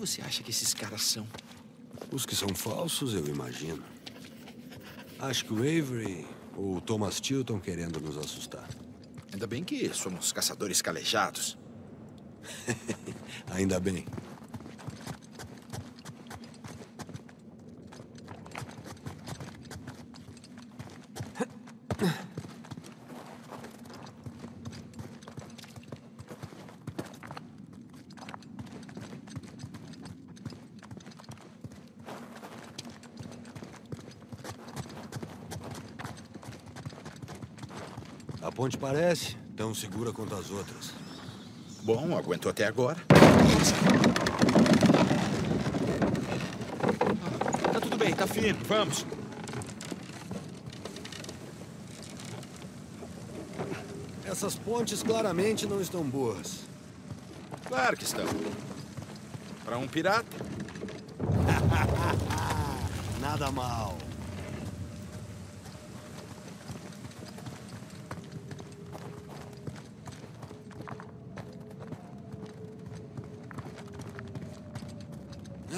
você acha que esses caras são? Os que são falsos, eu imagino. Acho que o Avery ou o Thomas Tew estão querendo nos assustar. Ainda bem que somos caçadores calejados. Ainda bem. A ponte parece tão segura quanto as outras. Bom, aguentou até agora. Tá tudo bem, tá firme, vamos. Essas pontes claramente não estão boas. Claro que estão. Para um pirata. Nada mal.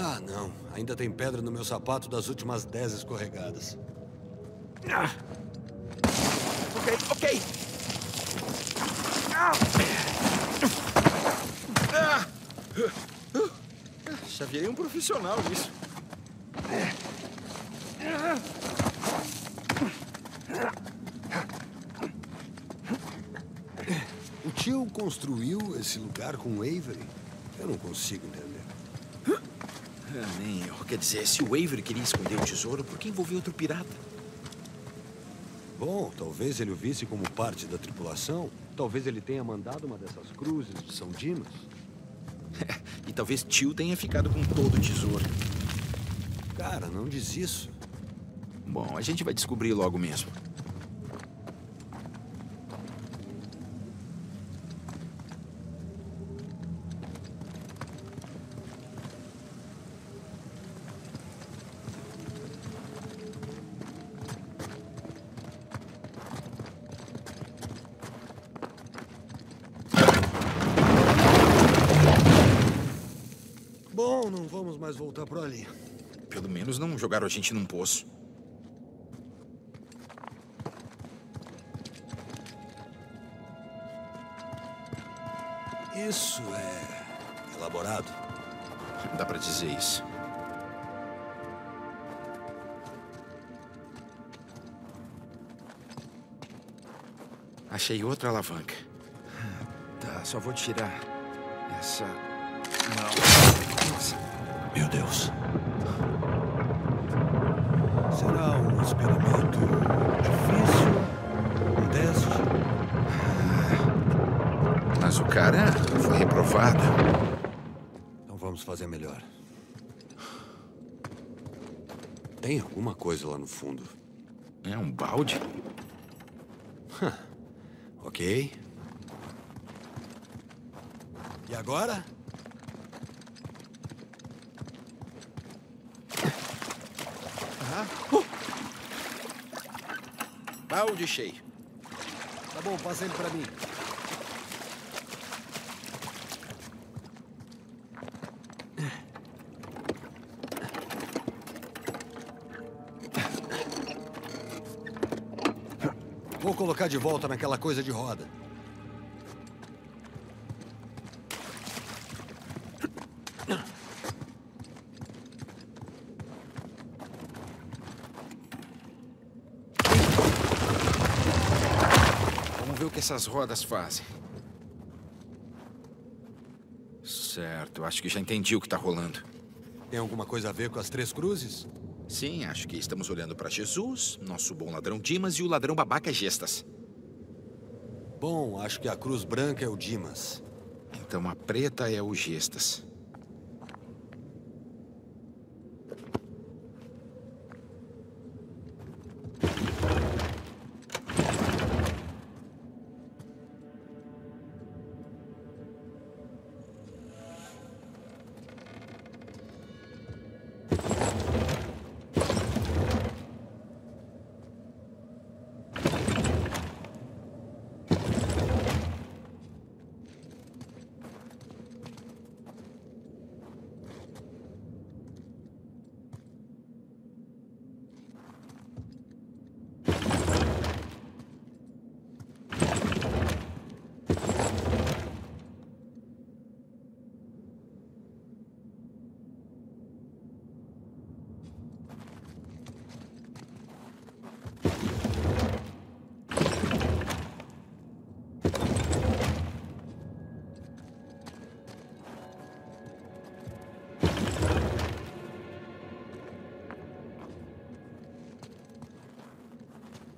Ah, não. Ainda tem pedra no meu sapato das últimas 10 escorregadas. Ah. Ok, ok. Ah. Já virei um profissional nisso. O tio construiu esse lugar com o Avery? Eu não consigo entender. Nem eu. Quer dizer, se o Avery queria esconder o tesouro, por que envolveu outro pirata? Bom, talvez ele o visse como parte da tripulação. Talvez ele tenha mandado uma dessas cruzes de São Dimas. E talvez Tio tenha ficado com todo o tesouro. Cara, não diz isso. Bom, a gente vai descobrir logo mesmo. Voltar por ali. Pelo menos não jogaram a gente num poço. Isso é elaborado? Dá pra dizer isso. Achei outra alavanca. Tá, só vou tirar essa... Não. Nossa. Meu Deus. Será um experimento difícil? Um teste? Mas o cara foi reprovado. Então vamos fazer melhor. Tem alguma coisa lá no fundo. É um balde? Ok. E agora? Balde cheio. Tá bom, passa ele pra mim. Vou colocar de volta naquela coisa de roda. Essas rodas fazem. Certo, acho que já entendi o que está rolando. Tem alguma coisa a ver com as três cruzes? Sim, acho que estamos olhando para Jesus, nosso bom ladrão Dimas e o ladrão babaca Gestas. Bom, acho que a cruz branca é o Dimas. Então a preta é o Gestas.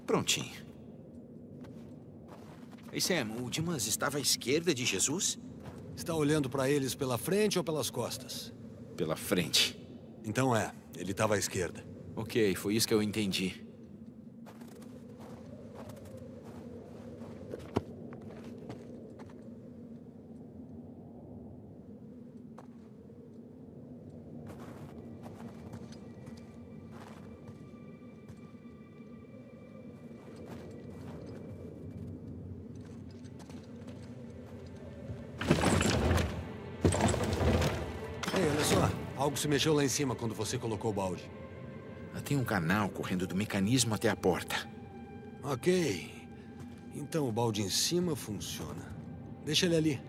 Prontinho. E Sam, o Dimas estava à esquerda de Jesus? Está olhando para eles pela frente ou pelas costas? Pela frente. Então é, ele estava à esquerda. Ok, foi isso que eu entendi. Algo se mexeu lá em cima quando você colocou o balde. Tem um canal correndo do mecanismo até a porta. Ok. Então o balde em cima funciona. Deixa ele ali.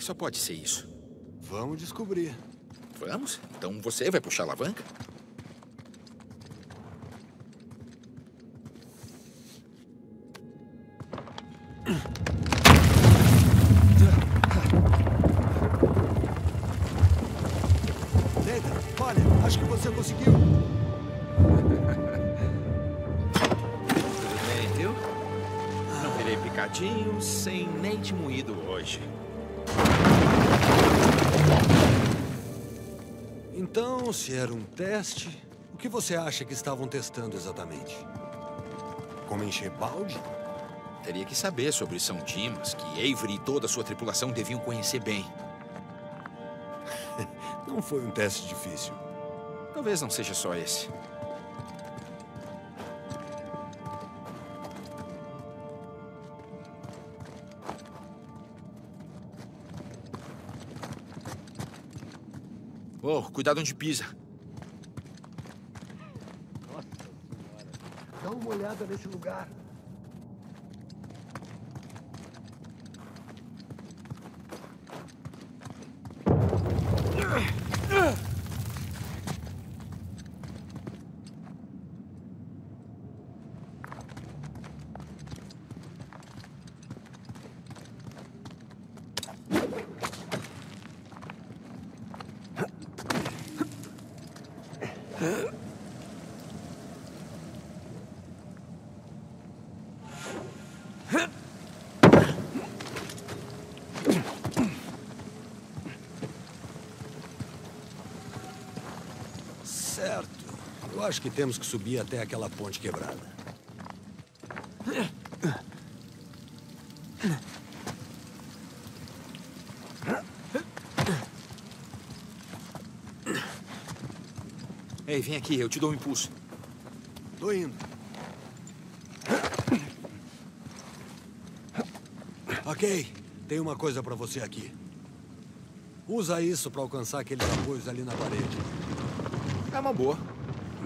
Só pode ser isso. Vamos descobrir. Vamos? Então você vai puxar a alavanca? Deita, olha, acho que você conseguiu. Tudo bem, viu? Não virei picadinho, sem nem te moído hoje. Então, se era um teste, o que você acha que estavam testando exatamente? Como encher balde? Teria que saber sobre São Dimas, que Avery e toda a sua tripulação deviam conhecer bem. Não foi um teste difícil. Talvez não seja só esse. Oh, cuidado onde pisa. Nossa senhora. Dá uma olhada nesse lugar. Acho que temos que subir até aquela ponte quebrada. Ei, vem aqui, eu te dou um impulso. Tô indo. Ok, tem uma coisa pra você aqui. Usa isso pra alcançar aqueles apoios ali na parede. É uma boa.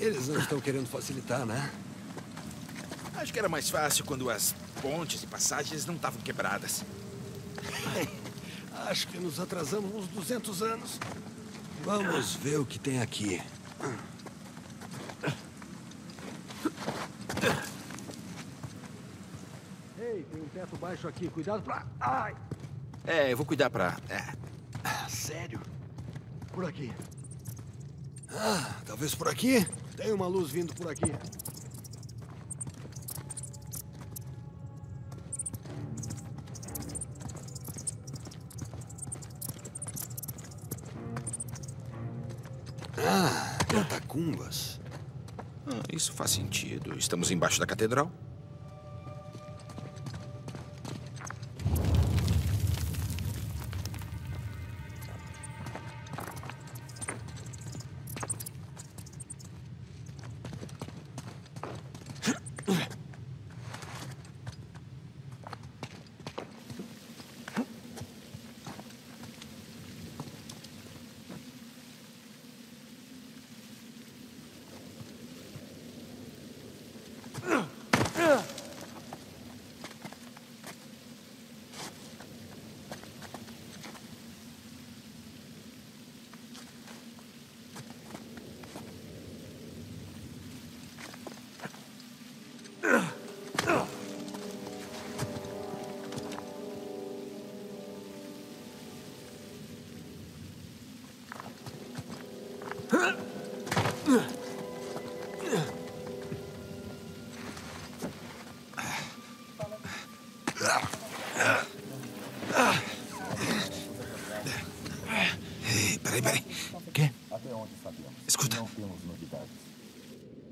Eles não estão querendo facilitar, né? Acho que era mais fácil quando as pontes e passagens não estavam quebradas. Acho que nos atrasamos uns 200 anos. Vamos ver o que tem aqui. Teto baixo aqui, cuidado pra... Ai! É, eu vou cuidar pra... É. Sério? Por aqui. Ah, talvez por aqui? Tem uma luz vindo por aqui. Ah, catacumbas. Ah, isso faz sentido. Estamos embaixo da catedral.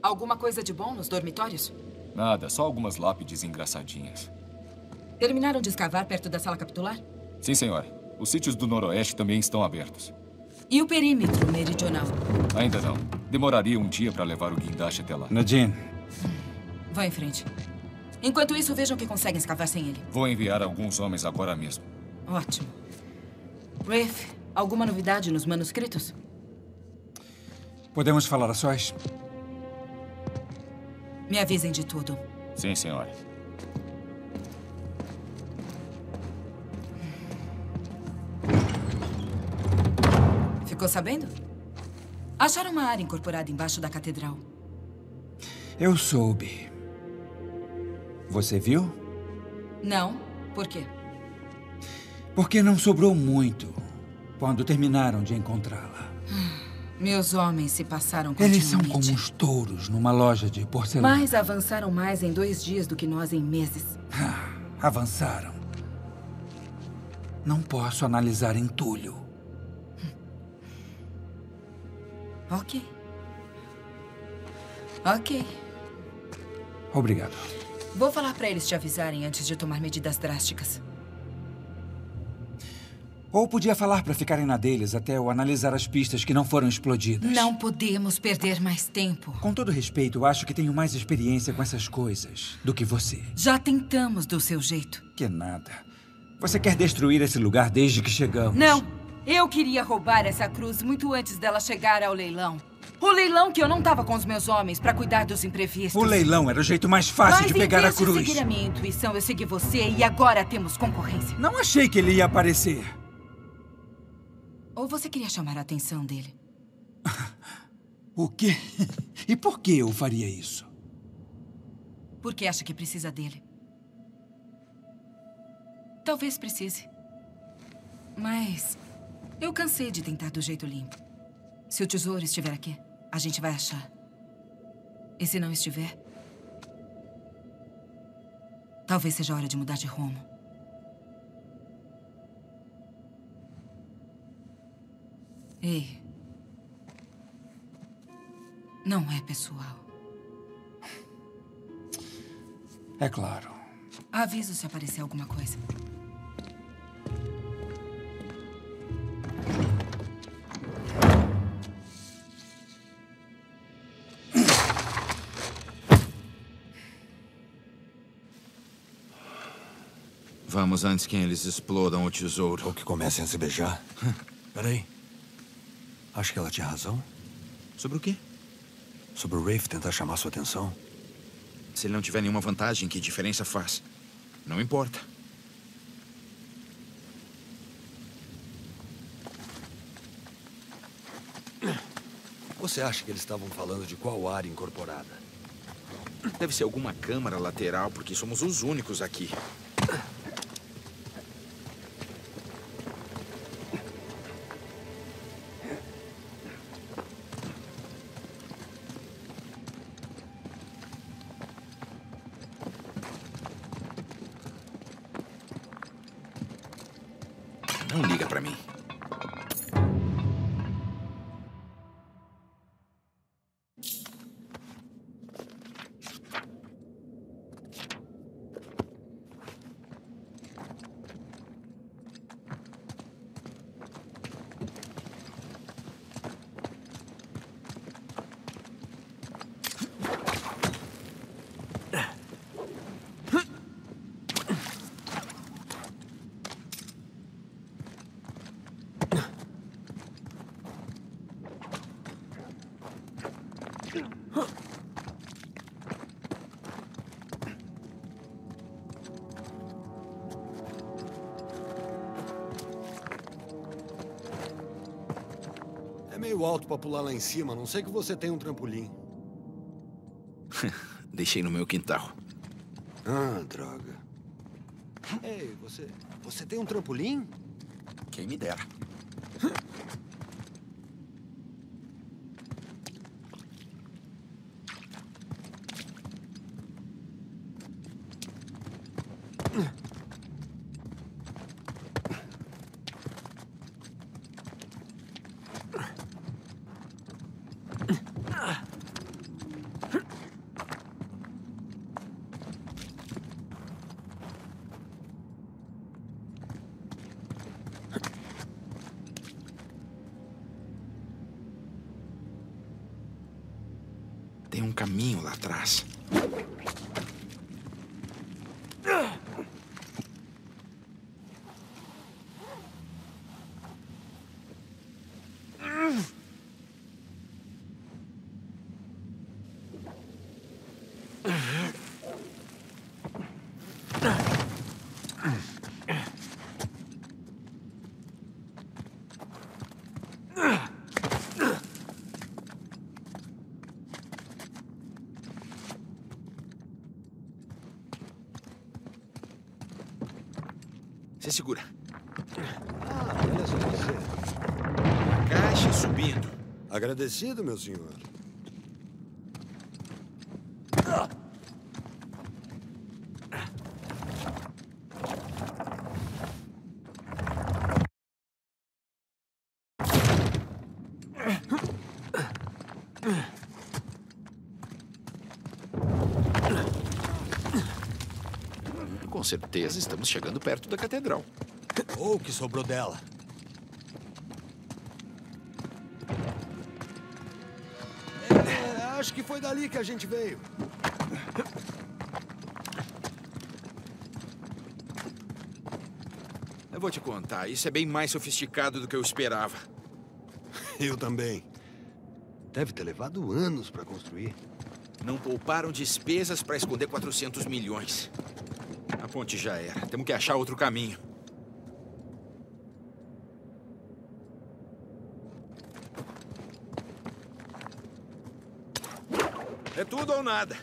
Alguma coisa de bom nos dormitórios? Nada, só algumas lápides engraçadinhas. Terminaram de escavar perto da sala capitular? Sim, senhora. Os sítios do noroeste também estão abertos. E o perímetro meridional? Ainda não. Demoraria um dia para levar o guindaste até lá. Nadine. Vá em frente. Enquanto isso, vejam que conseguem escavar sem ele. Vou enviar alguns homens agora mesmo. Ótimo. Rafe, alguma novidade nos manuscritos? Podemos falar a sós? Me avisem de tudo. Sim, senhora. Ficou sabendo? Acharam uma área incorporada embaixo da catedral. Eu soube. Você viu? Não. Por quê? Porque não sobrou muito quando terminaram de encontrá-la. Meus homens se passaram com dinamite. Eles são como os touros numa loja de porcelana. Mas avançaram mais em 2 dias do que nós em meses. Ah, avançaram. Não posso analisar entulho. Ok. Ok. Obrigado. Vou falar pra eles te avisarem antes de tomar medidas drásticas. Ou podia falar para ficarem na deles até eu analisar as pistas que não foram explodidas. Não podemos perder mais tempo. Com todo respeito, eu acho que tenho mais experiência com essas coisas do que você. Já tentamos do seu jeito. Que nada. Você quer destruir esse lugar desde que chegamos? Não. Eu queria roubar essa cruz muito antes dela chegar ao leilão. O leilão que eu não estava com os meus homens para cuidar dos imprevistos. O leilão era o jeito mais fácil de pegar a cruz. Mas em vez de seguir a minha intuição, eu segui você e agora temos concorrência. Não achei que ele ia aparecer. Ou você queria chamar a atenção dele? O quê? E por que eu faria isso? Porque acha que precisa dele. Talvez precise. Mas eu cansei de tentar do jeito limpo. Se o tesouro estiver aqui, a gente vai achar. E se não estiver, talvez seja a hora de mudar de rumo. Ei, não é pessoal. É claro. Aviso se aparecer alguma coisa. Vamos antes que eles explodam o tesouro. Ou que comecem a se beijar. Peraí. Acho que ela tinha razão. Sobre o quê? Sobre o Rafe tentar chamar sua atenção. Se ele não tiver nenhuma vantagem, que diferença faz? Não importa. Você acha que eles estavam falando de qual área incorporada? Deve ser alguma câmara lateral, porque somos os únicos aqui. É meio alto pra pular lá em cima, a não ser que você tenha um trampolim. Deixei no meu quintal. Ah, droga. Ei, você... Você tem um trampolim? Quem me dera. Você segura. Ah, olha só você. Caixa subindo. Agradecido, meu senhor. Com certeza estamos chegando perto da catedral. Ou o que sobrou dela. Acho que foi dali que a gente veio. Eu vou te contar, isso é bem mais sofisticado do que eu esperava. Eu também. Deve ter levado anos para construir. Não pouparam despesas para esconder 400 milhões. A ponte já era. Temos que achar outro caminho. É tudo ou nada.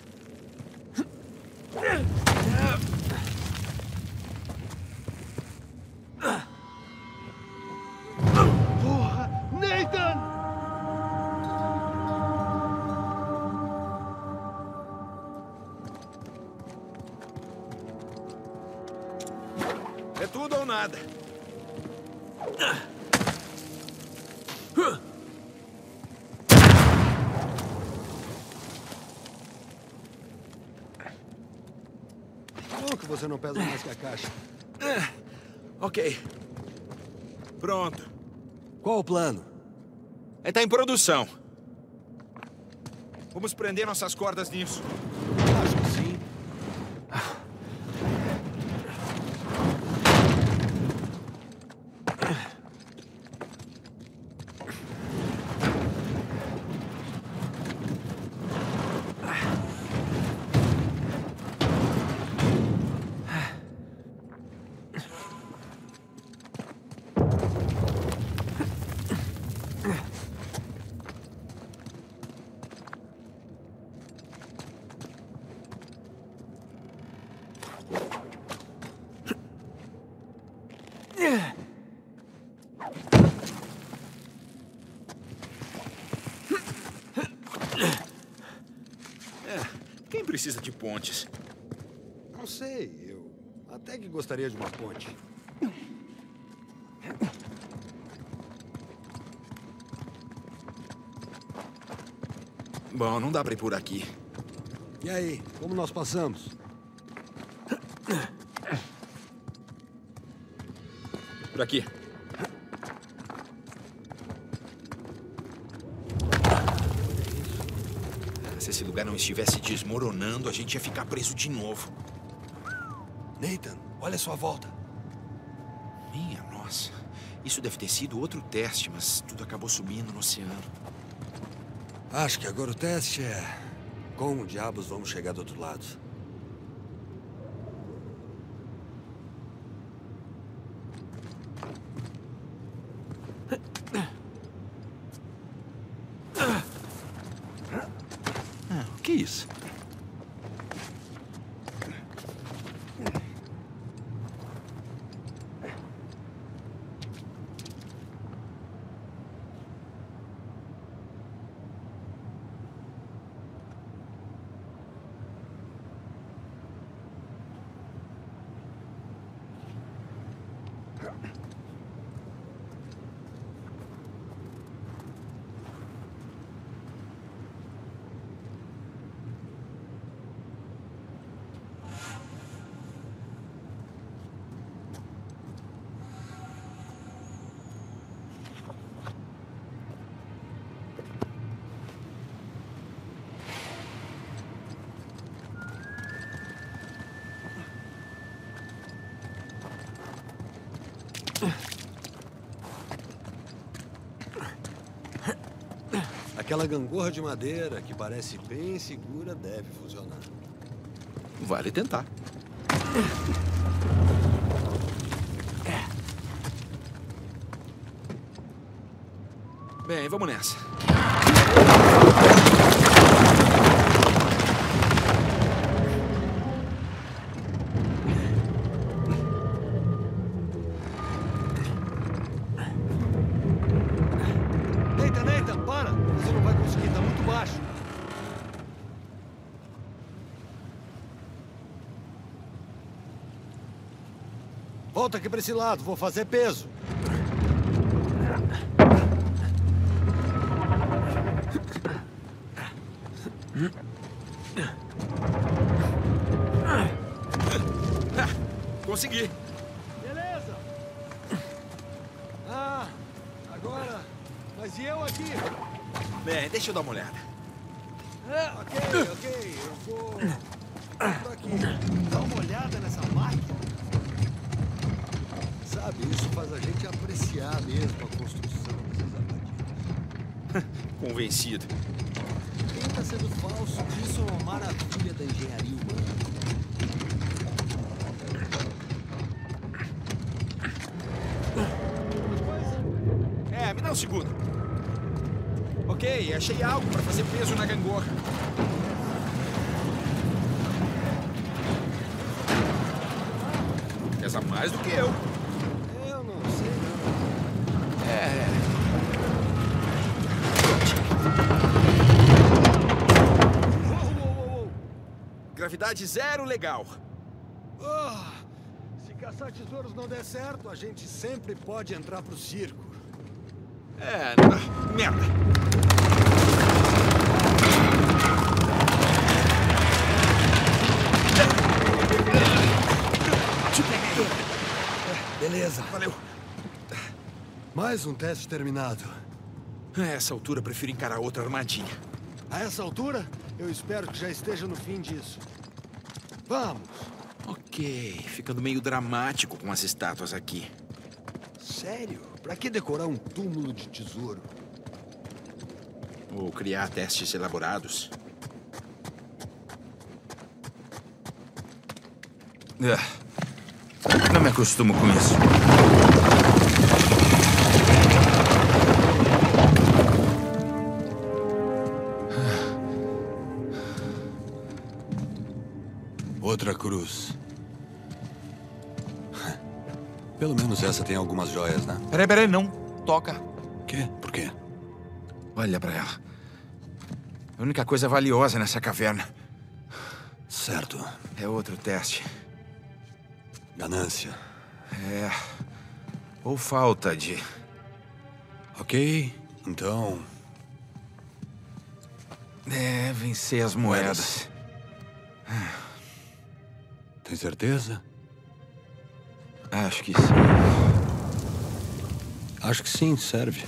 Você não pesa mais que a caixa. Ok. Pronto. Qual o plano? É, tá em produção. Vamos prender nossas cordas nisso. Acho que sim. Precisa de pontes. Não sei, eu até que gostaria de uma ponte. Bom, não dá pra ir por aqui. E aí, como nós passamos? Por aqui. Se esse lugar não estivesse desmoronando, a gente ia ficar preso de novo. Nathan, olha a sua volta. Minha nossa. Isso deve ter sido outro teste, mas tudo acabou subindo no oceano. Acho que agora o teste é... Como diabos vamos chegar do outro lado? O que é isso? Aquela gangorra de madeira que parece bem segura deve funcionar. Vale tentar. Bem, vamos nessa. Volta aqui para esse lado, vou fazer peso. Consegui. Beleza. Ah, agora... Mas e eu aqui? Bem, deixa eu dar uma olhada. Ok, eu vou... Tô aqui. Dá uma olhada nessa máquina. Isso faz a gente apreciar mesmo a construção desses abadias. Convencido. Quem está sendo falso, isso é uma maravilha da engenharia humana. É, me dá um segundo. Ok, achei algo para fazer peso na gangorra. Pesa mais do que eu. Gravidade zero, legal. Oh, se caçar tesouros não der certo, a gente sempre pode entrar pro circo. É, não. Merda. Beleza. Valeu. Mais um teste terminado. A essa altura, prefiro encarar outra armadilha. A essa altura, eu espero que já esteja no fim disso. Vamos! Ok, ficando meio dramático com as estátuas aqui. Sério? Pra que decorar um túmulo de tesouro? Ou criar testes elaborados? Não me acostumo com isso. Outra cruz. Pelo menos essa tem algumas joias, né? Peraí, não. Toca. Quê? Por quê? Olha pra ela. A única coisa valiosa nessa caverna. Certo. É outro teste. Ganância. É. Ou falta de... Ok, então... É, vencer as moedas. Tem certeza? Acho que sim. Acho que sim, serve.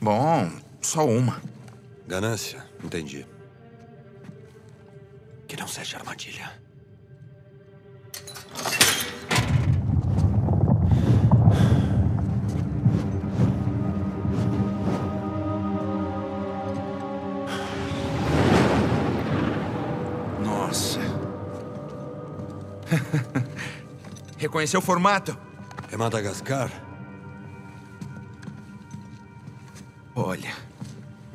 Bom, só uma. Ganância, entendi. Que não seja armadilha. Reconheceu o formato? É Madagascar? Olha,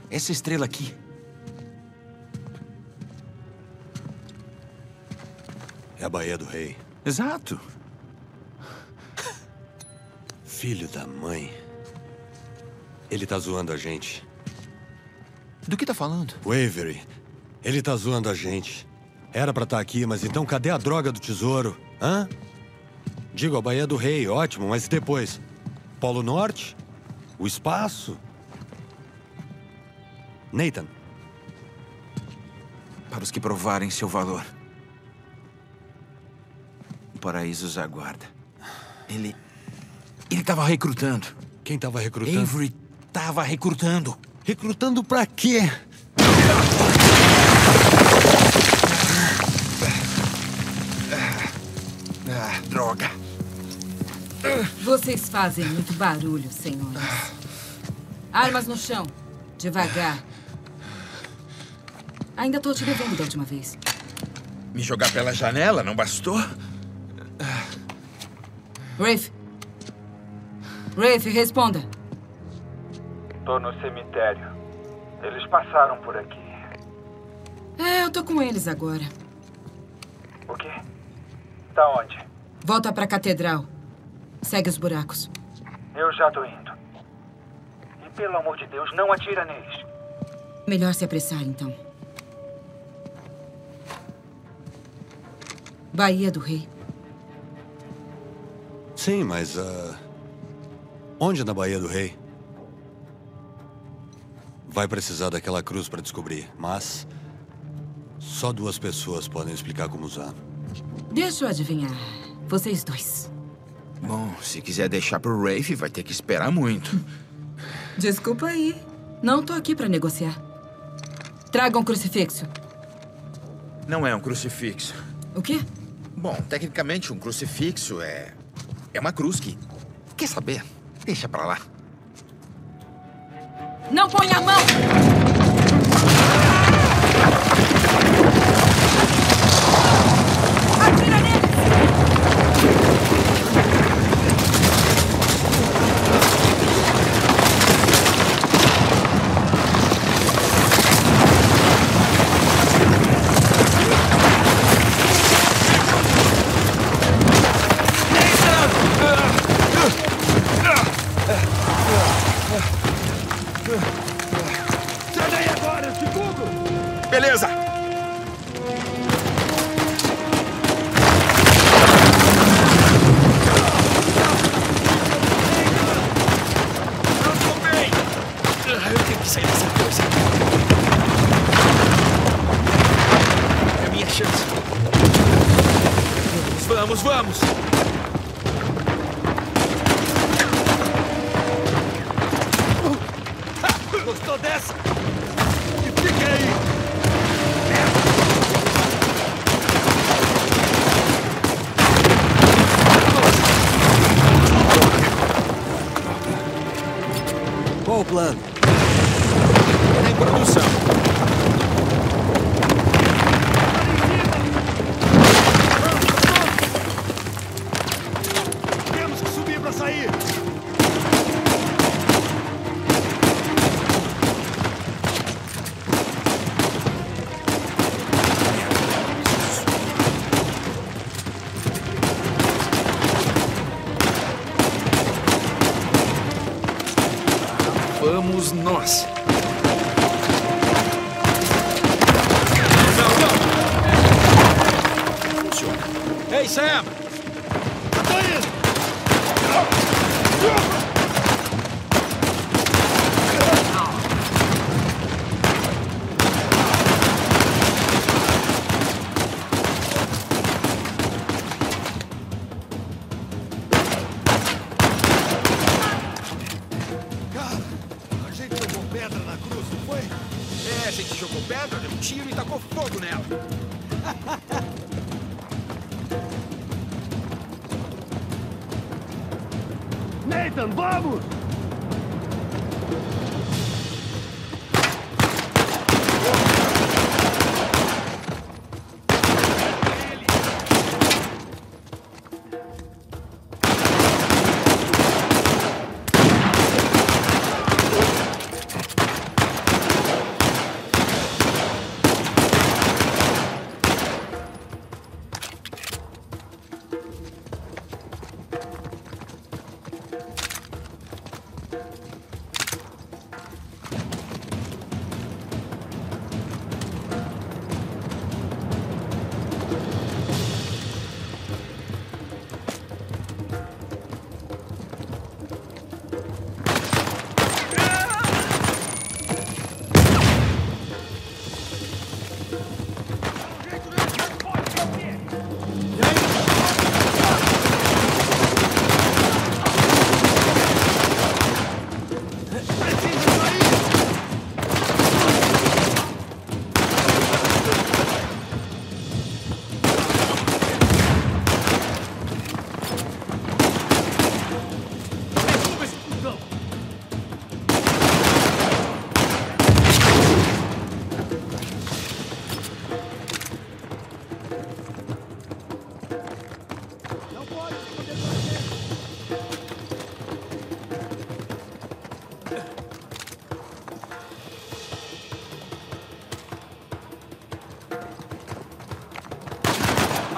essa estrela aqui. É a Bahia do Rei. Exato. Filho da mãe. Ele tá zoando a gente. Do que tá falando? O Avery. Ele tá zoando a gente. Era pra estar aqui, mas então cadê a droga do tesouro? Hã? Digo, a Bahia do Rei, ótimo, mas depois? Polo Norte? O espaço? Nathan. Para os que provarem seu valor. O paraíso os aguarda. Ele tava recrutando. Quem tava recrutando? Avery tava recrutando. Recrutando pra quê? Droga. Vocês fazem muito barulho, senhores. Armas no chão. Devagar. Ainda tô te devendo da última vez. Me jogar pela janela não bastou? Rafe. Rafe, responda. Tô no cemitério. Eles passaram por aqui. É, eu tô com eles agora. O quê? Tá onde? Volta pra catedral. Segue os buracos. Eu já tô indo. E pelo amor de Deus, não atira neles. Melhor se apressar, então. Bahia do Rei. Sim, mas... onde é na Bahia do Rei? Vai precisar daquela cruz pra descobrir, mas... só duas pessoas podem explicar como usar. Deixa eu adivinhar. Vocês dois. Bom, se quiser deixar pro Rafe, vai ter que esperar muito. Desculpa aí. Não tô aqui pra negociar. Traga um crucifixo. Não é um crucifixo. O quê? Bom, tecnicamente um crucifixo é... é uma cruz que... quer saber? Deixa pra lá. Não ponha a mão!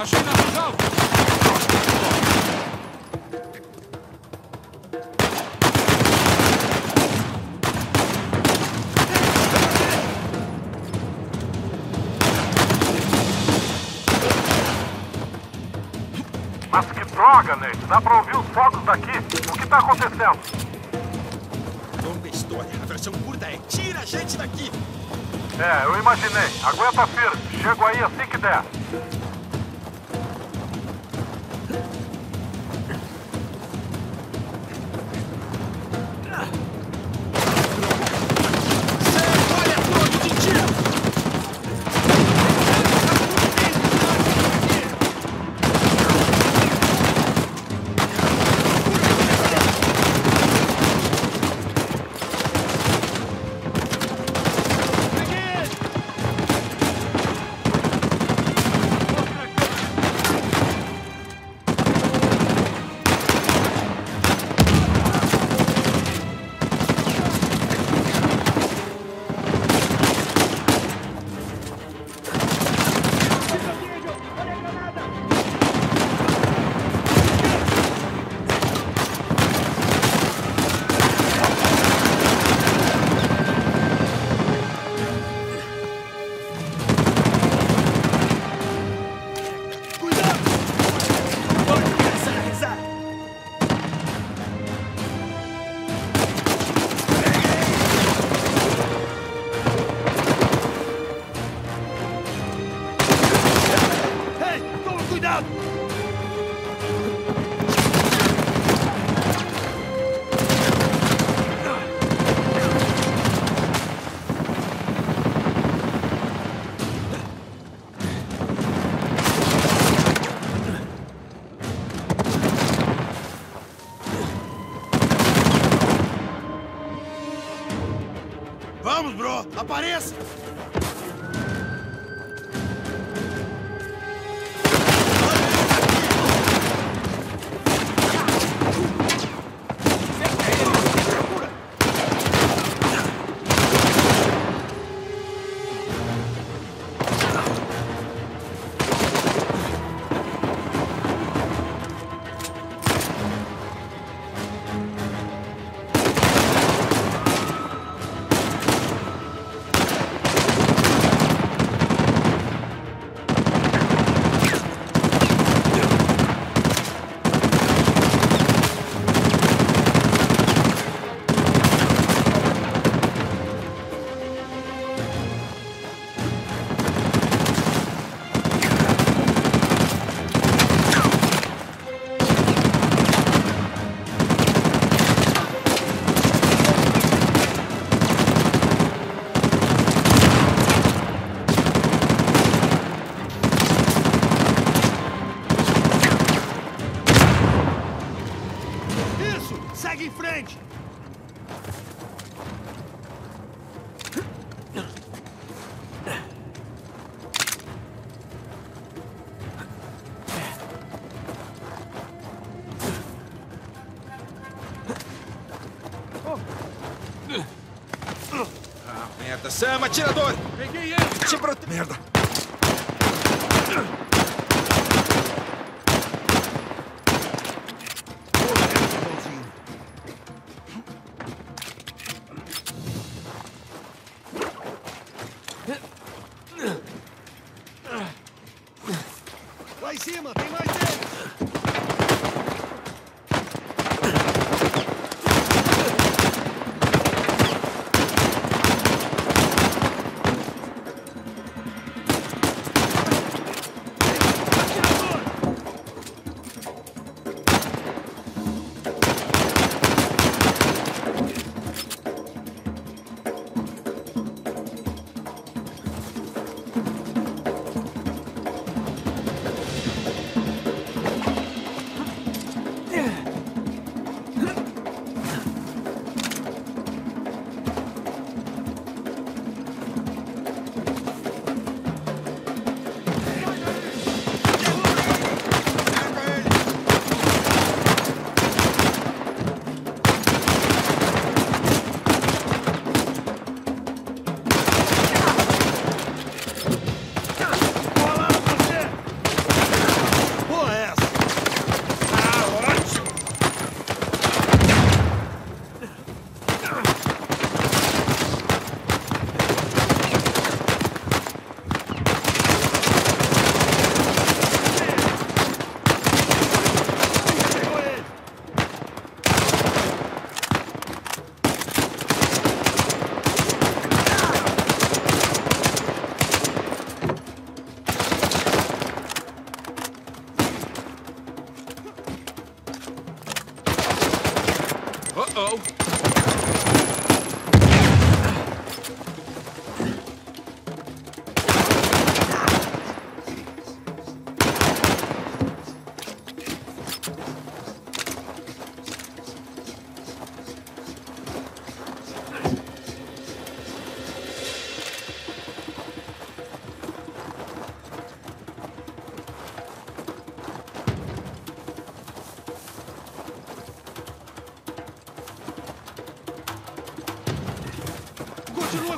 Machina, mas que droga, Nate! Dá pra ouvir os fogos daqui. O que tá acontecendo? Longa história. A versão curta é tira a gente daqui. É, eu imaginei. Aguenta firme. Chego aí assim que der. Apareça! Sam, atirador! Peguei ele! Te prote... Merda! Lá em cima, tem mais deles!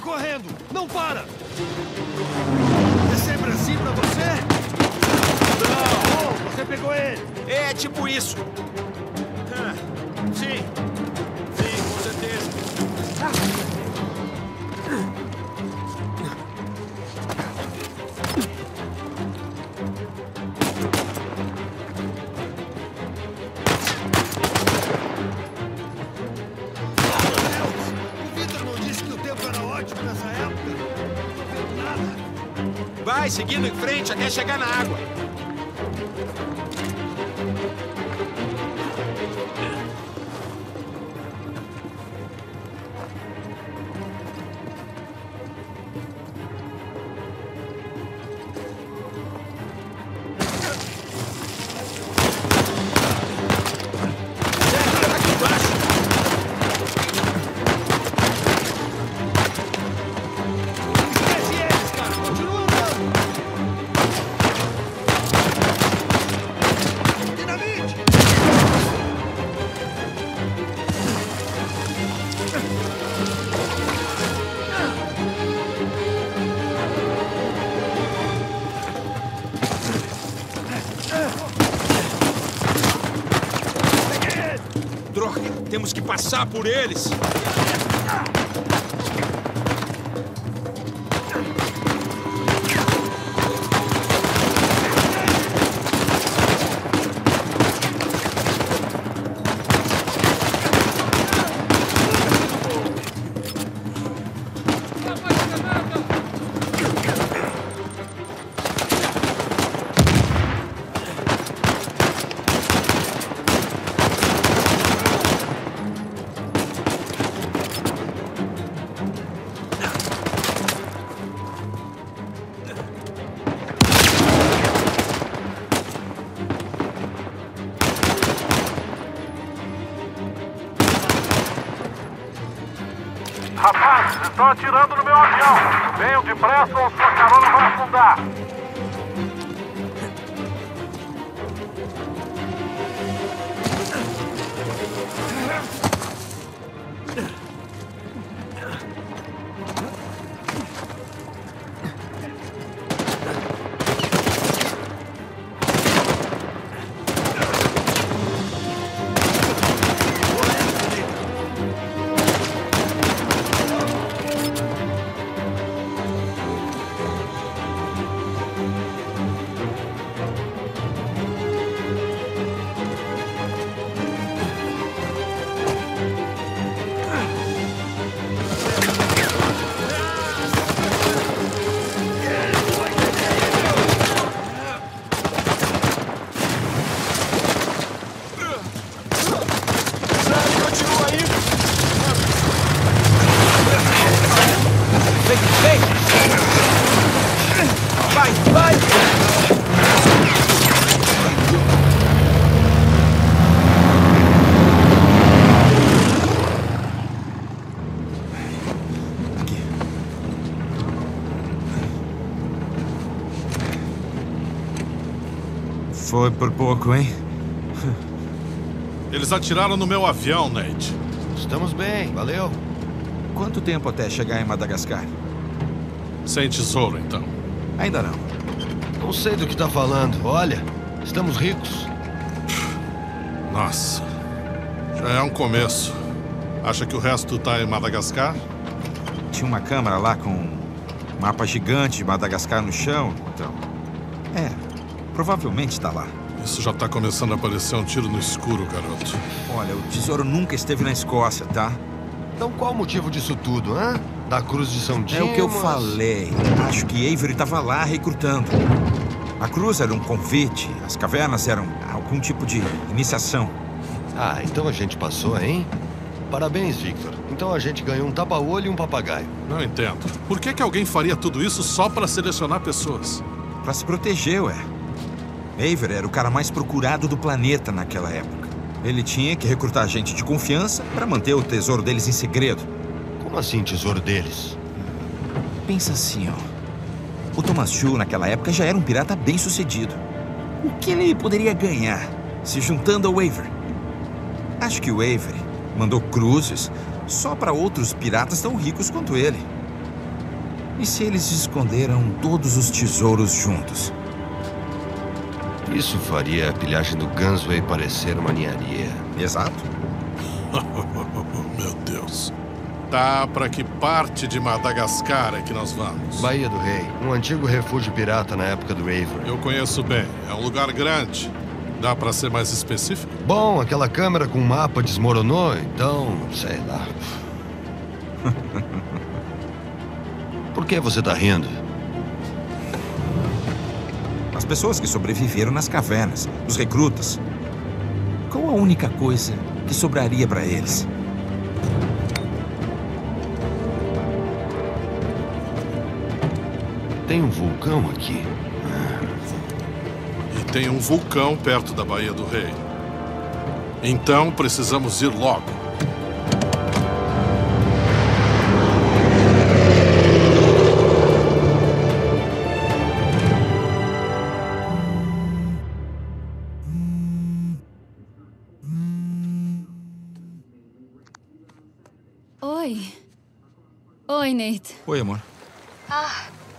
correndo! Não para! É sempre assim pra você? Não! Oh, você pegou ele! É tipo isso! Sim! Sim, com certeza! Vai seguindo em frente até chegar na água. Temos que passar por eles. Estão atirando no meu avião. Venham depressa ou sua carona vai afundar. Foi por pouco, hein? Eles atiraram no meu avião, Nate. Estamos bem, valeu. Quanto tempo até chegar em Madagascar? Sem tesouro, então. Ainda não. Não sei do que tá falando. Olha, estamos ricos. Nossa. Já é um começo. Acha que o resto tá em Madagascar? Tinha uma câmera lá com um mapa gigante de Madagascar no chão, então... É... Provavelmente está lá. Isso já está começando a parecer um tiro no escuro, garoto. Olha, o tesouro nunca esteve na Escócia, tá? Então qual o motivo disso tudo, hã? Da cruz de São Dimas? É o que eu falei. Acho que Avery estava lá recrutando. A cruz era um convite, as cavernas eram algum tipo de iniciação. Ah, então a gente passou, hein? Parabéns, Victor. Então a gente ganhou um tapa-olho e um papagaio. Não entendo. Por que alguém faria tudo isso só para selecionar pessoas? Para se proteger, ué. Avery era o cara mais procurado do planeta naquela época. Ele tinha que recrutar gente de confiança para manter o tesouro deles em segredo. Como assim, tesouro deles? Pensa assim, ó. O Thomas Tew, naquela época, já era um pirata bem-sucedido. O que ele poderia ganhar se juntando ao Avery? Acho que o Avery mandou cruzes só para outros piratas tão ricos quanto ele. E se eles esconderam todos os tesouros juntos? Isso faria a pilhagem do Gunsway parecer uma ninharia. Exato. Meu Deus. Tá, pra que parte de Madagascar é que nós vamos? Bahia do Rei, um antigo refúgio pirata na época do Avery. Eu conheço bem. É um lugar grande. Dá pra ser mais específico? Bom, aquela câmera com mapa desmoronou, então... sei lá. Por que você tá rindo? As pessoas que sobreviveram nas cavernas, os recrutas. Qual a única coisa que sobraria pra eles? Tem um vulcão aqui. E tem um vulcão perto da Bahia do Rei. Então precisamos ir logo. Oi, Nate. Oi, amor. Ah,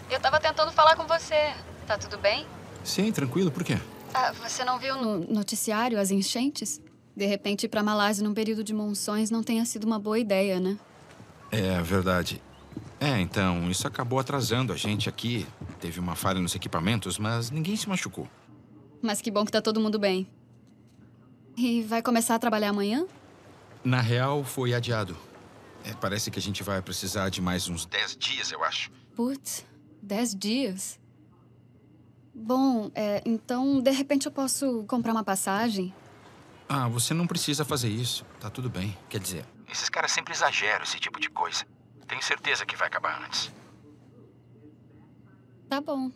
eu tava tentando falar com você. Tá tudo bem? Sim, tranquilo. Por quê? Ah, você não viu no noticiário as enchentes? De repente, ir pra Malásia num período de monções não tenha sido uma boa ideia, né? É, verdade. É, então, isso acabou atrasando a gente aqui. Teve uma falha nos equipamentos, mas ninguém se machucou. Mas que bom que tá todo mundo bem. E vai começar a trabalhar amanhã? Na real, foi adiado. É, parece que a gente vai precisar de mais uns 10 dias, eu acho. Putz, 10 dias? Bom, então, de repente eu posso comprar uma passagem? Ah, você não precisa fazer isso. Tá tudo bem. Quer dizer, esses caras sempre exageram esse tipo de coisa. Tenho certeza que vai acabar antes. Tá bom.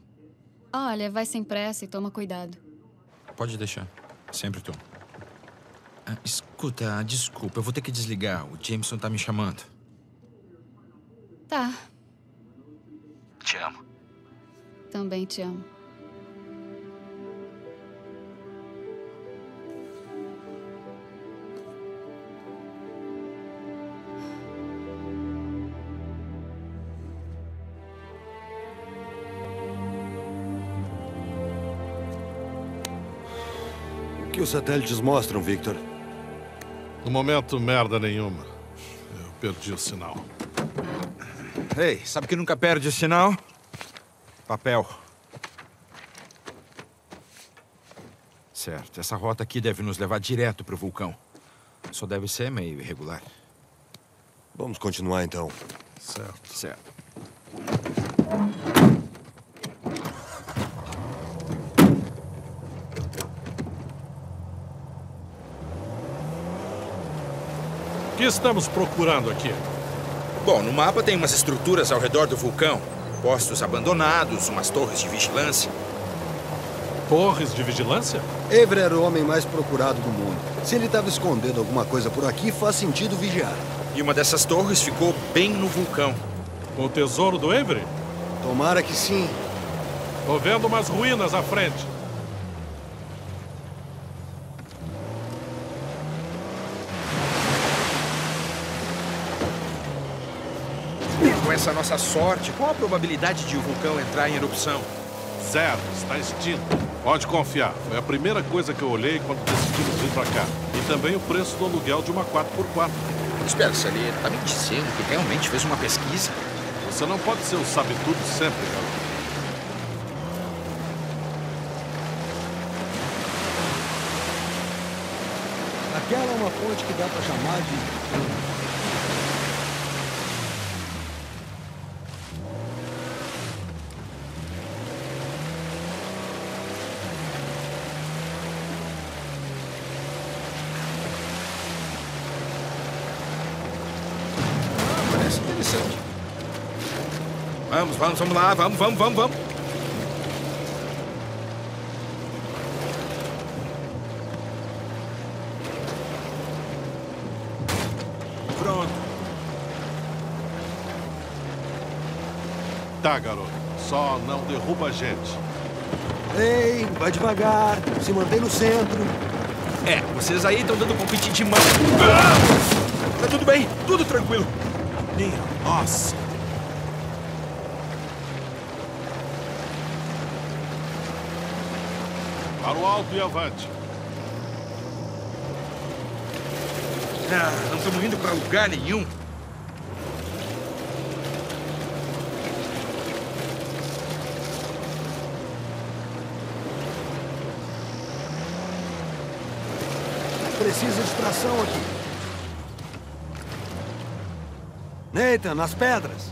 Olha, vai sem pressa e toma cuidado. Pode deixar. Sempre tomo. Ah, escuta, desculpa, eu vou ter que desligar. O Jameson tá me chamando. Tá. Te amo. Também te amo. O que os satélites mostram, Victor? No momento, merda nenhuma. Eu perdi o sinal. Ei, sabe que nunca perde o sinal? Papel. Certo, essa rota aqui deve nos levar direto pro vulcão. Só deve ser meio irregular. Vamos continuar, então. Certo. Certo. O que estamos procurando aqui? Bom, no mapa tem umas estruturas ao redor do vulcão. Postos abandonados, umas torres de vigilância. Torres de vigilância? Avery era o homem mais procurado do mundo. Se ele estava escondendo alguma coisa por aqui, faz sentido vigiar. E uma dessas torres ficou bem no vulcão. O tesouro do Avery? Tomara que sim. Tô vendo umas ruínas à frente. Com essa nossa sorte, qual a probabilidade de o vulcão entrar em erupção? 0, está extinto. Pode confiar, foi a primeira coisa que eu olhei quando decidimos vir pra cá. E também o preço do aluguel de uma 4x4. Espera, ele tá me dizendo que realmente fez uma pesquisa? Você não pode ser o sabe-tudo sempre, cara. Aquela é uma ponte que dá pra chamar de... Vamos lá, vamos. Pronto. Tá, garoto. Só não derruba a gente. Ei, vai devagar. Se mantém no centro. É, vocês aí estão dando palpite de mão. Ah! Tá tudo bem, tudo tranquilo. Minha nossa. Para o alto e avante. Não estamos indo para lugar nenhum. Precisa de tração aqui. Nathan, nas pedras.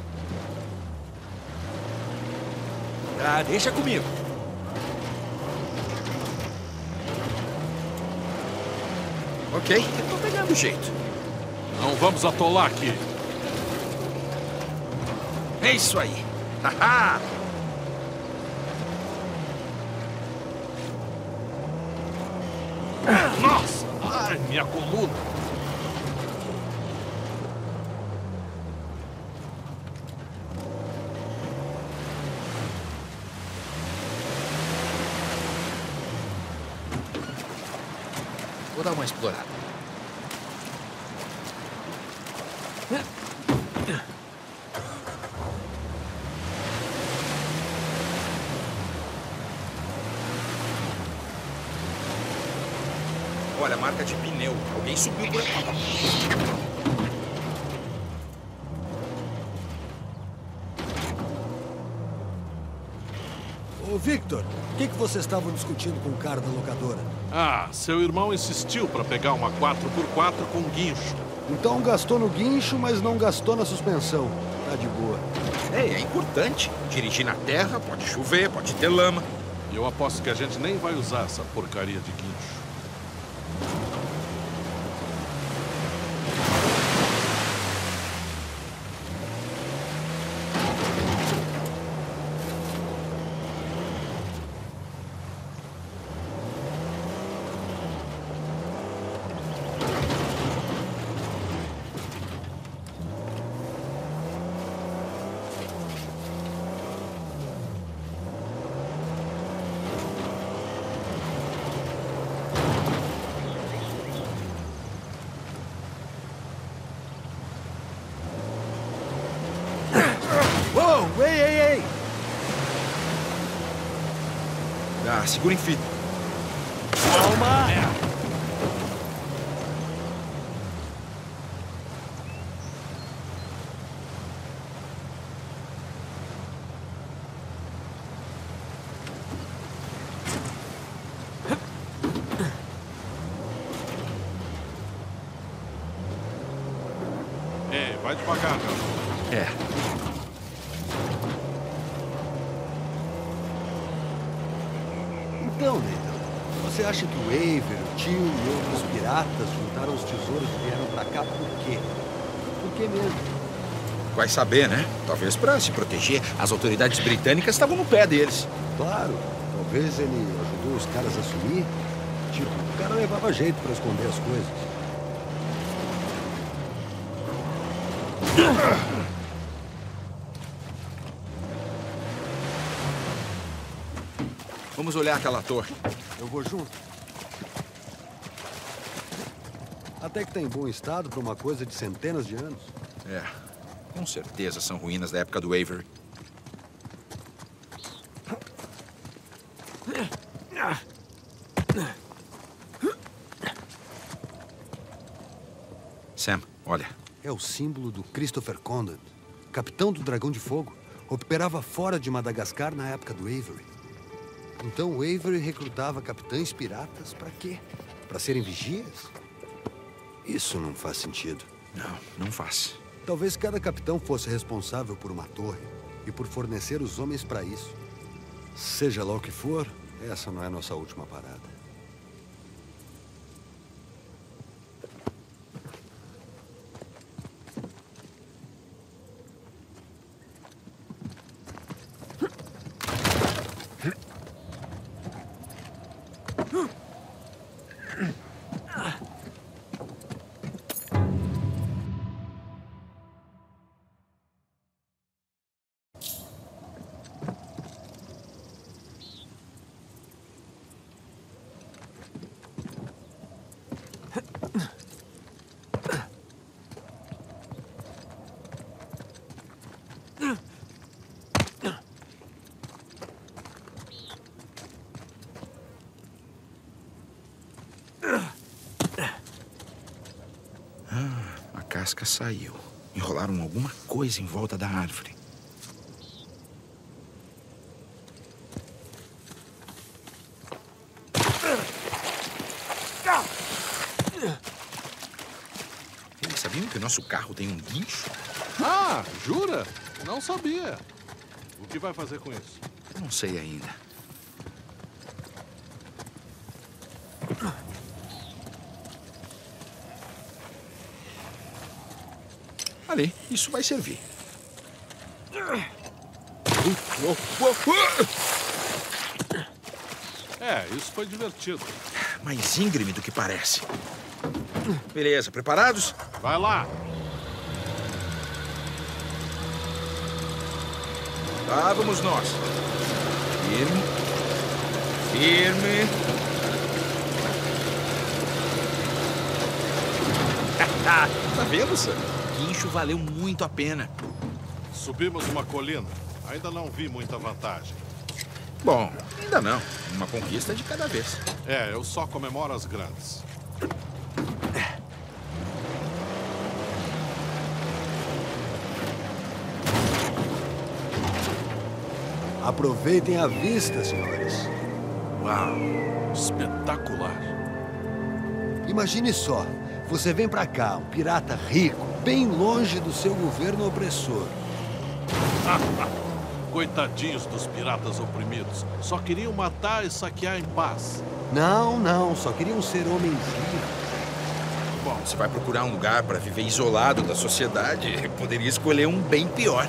Ah, deixa comigo. Ok, eu tô pegando o jeito. Não vamos atolar aqui. É isso aí. Haha! Nossa! Ai, minha coluna! Vou dar uma explorada. Olha, marca de pneu. Alguém subiu por aqui. Ô, Victor, o que vocês estavam discutindo com o cara da locadora? Ah, seu irmão insistiu para pegar uma 4x4 com guincho. Então gastou no guincho, mas não gastou na suspensão. Tá de boa. É importante. Dirigir na terra, pode chover, pode ter lama. E eu aposto que a gente nem vai usar essa porcaria de guincho. Segura em fita. Calma! É, vai devagar, cara. É. Você acha que o Avery, o Tio e outros piratas juntaram os tesouros e vieram pra cá por quê? Por que mesmo? Vai saber, né? Talvez pra se proteger. As autoridades britânicas estavam no pé deles. Claro. Talvez ele ajudou os caras a sumir. Tipo, o cara levava jeito pra esconder as coisas. Vamos olhar aquela torre. Eu vou junto. Até que tá em bom estado para uma coisa de centenas de anos. É. Com certeza são ruínas da época do Avery. Sam, olha. É o símbolo do Christopher Condon, capitão do Dragão de Fogo. Operava fora de Madagascar na época do Avery. Então o Avery recrutava capitães piratas para quê? Para serem vigias? Isso não faz sentido. Não, não faz. Talvez cada capitão fosse responsável por uma torre e por fornecer os homens para isso. Seja lá o que for, essa não é a nossa última parada. mosca saiu. Enrolaram alguma coisa em volta da árvore. Eles sabiam que o nosso carro tem um guincho? Ah, jura? Não sabia. O que vai fazer com isso? Eu não sei ainda. Ali, isso vai servir. É, isso foi divertido. Mais íngreme do que parece. Beleza, preparados? Vai lá. Lá vamos nós. Firme. Firme. Tá vendo, Sam? Guincho valeu muito a pena. Subimos uma colina. Ainda não vi muita vantagem. Bom, ainda não. Uma conquista de cada vez. É, eu só comemoro as grandes. Aproveitem a vista, senhores. Uau, espetacular. Imagine só, você vem pra cá, um pirata rico, bem longe do seu governo opressor. Coitadinhos dos piratas oprimidos. Só queriam matar e saquear em paz. Não, não, só queriam ser homens ricos. Bom, você vai procurar um lugar pra viver isolado da sociedade, poderia escolher um bem pior.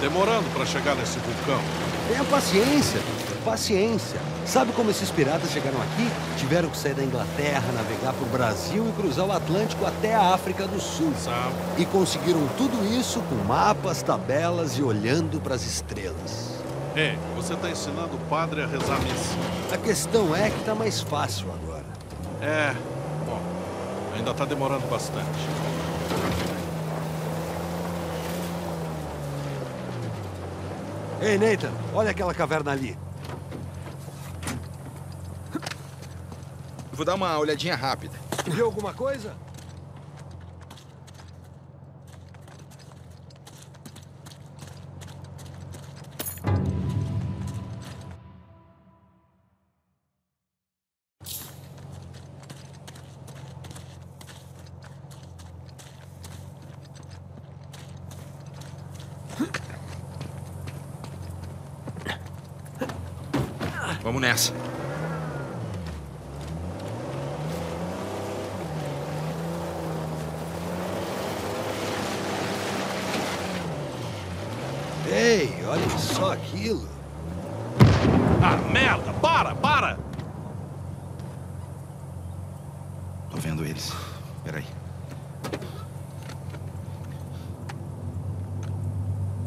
Demorando para chegar nesse vulcão. Tenha paciência, Victor, paciência. Sabe como esses piratas chegaram aqui? Tiveram que sair da Inglaterra, navegar para o Brasil e cruzar o Atlântico até a África do Sul. Sabe. E conseguiram tudo isso com mapas, tabelas e olhando para as estrelas. Ei, você está ensinando o padre a rezar missa. A questão é que está mais fácil agora. É, bom, ainda está demorando bastante. Ei, Nathan, olha aquela caverna ali. Vou dar uma olhadinha rápida. Viu alguma coisa? Nessa. Ei, olha só aquilo. Ah, merda! Para, para! Tô vendo eles. Peraí.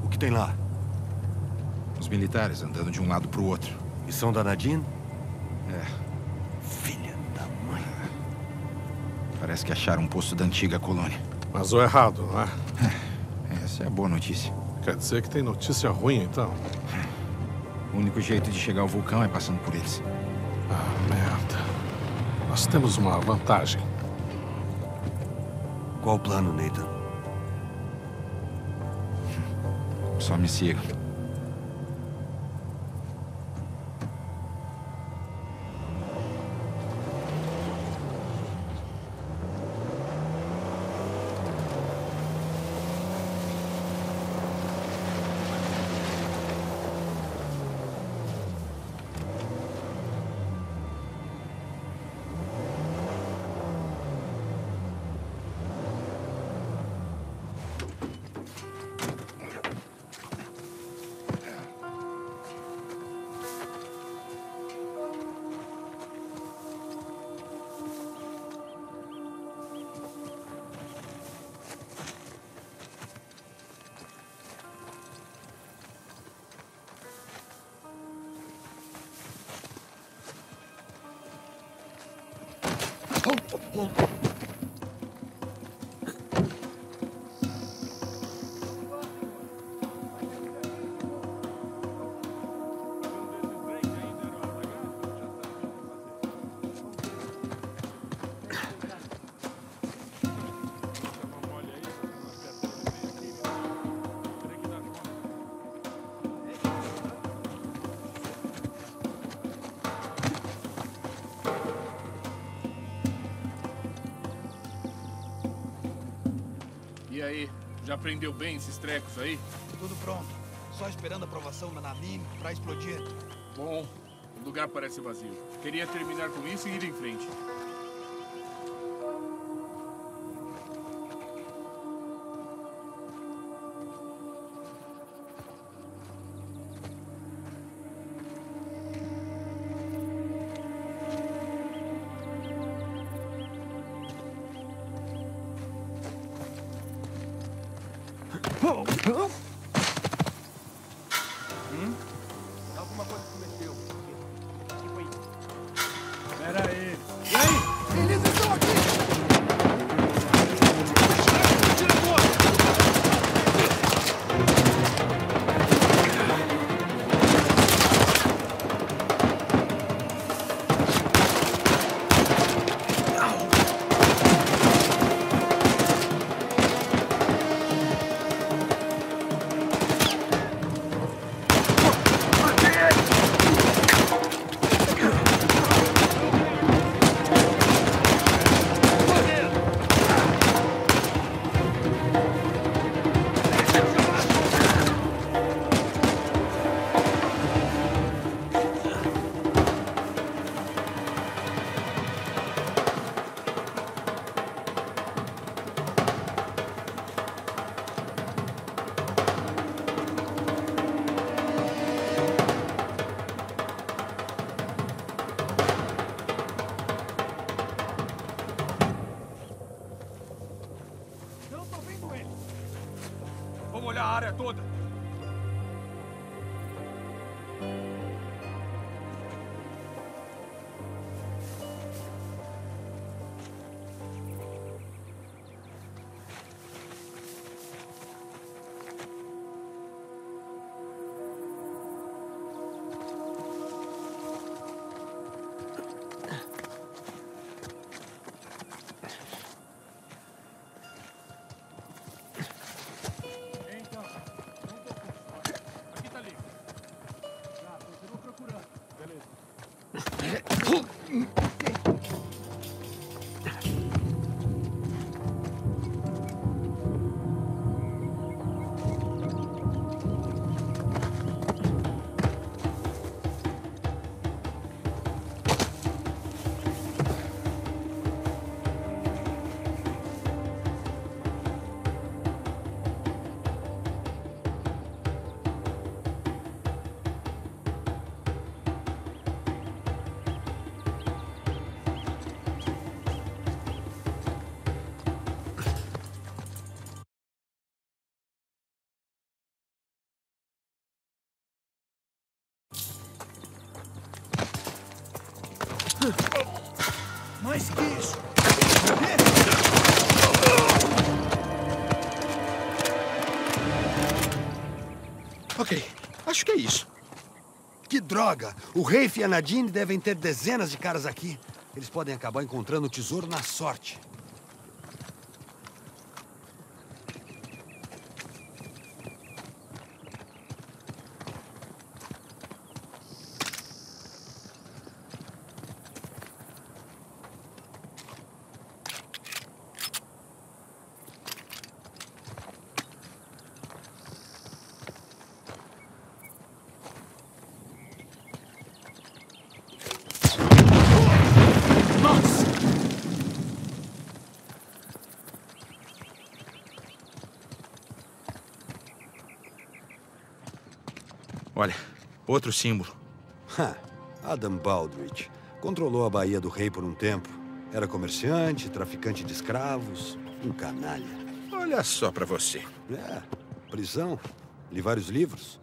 O que tem lá? Os militares andando de um lado pro outro. E são da Nadine? É. Filha da mãe. Parece que acharam um posto da antiga colônia. Mas o errado, não é? Essa é a boa notícia. Quer dizer que tem notícia ruim, então? O único jeito de chegar ao vulcão é passando por eles. Ah, merda. Nós temos uma vantagem. Qual o plano, Nathan? Só me siga. E aí, já prendeu bem esses trecos aí? Tudo pronto. Só esperando a aprovação da Nadine pra explodir. Bom, o lugar parece vazio. Queria terminar com isso e ir em frente. Mas que isso? Ok, acho que é isso. Que droga! O Rafe e a Nadine devem ter dezenas de caras aqui. Eles podem acabar encontrando o tesouro na sorte. Outro símbolo. Adam Baldridge. Controlou a Bahia do Rei por um tempo. Era comerciante, traficante de escravos, um canalha. Olha só pra você. É, prisão. Li vários livros.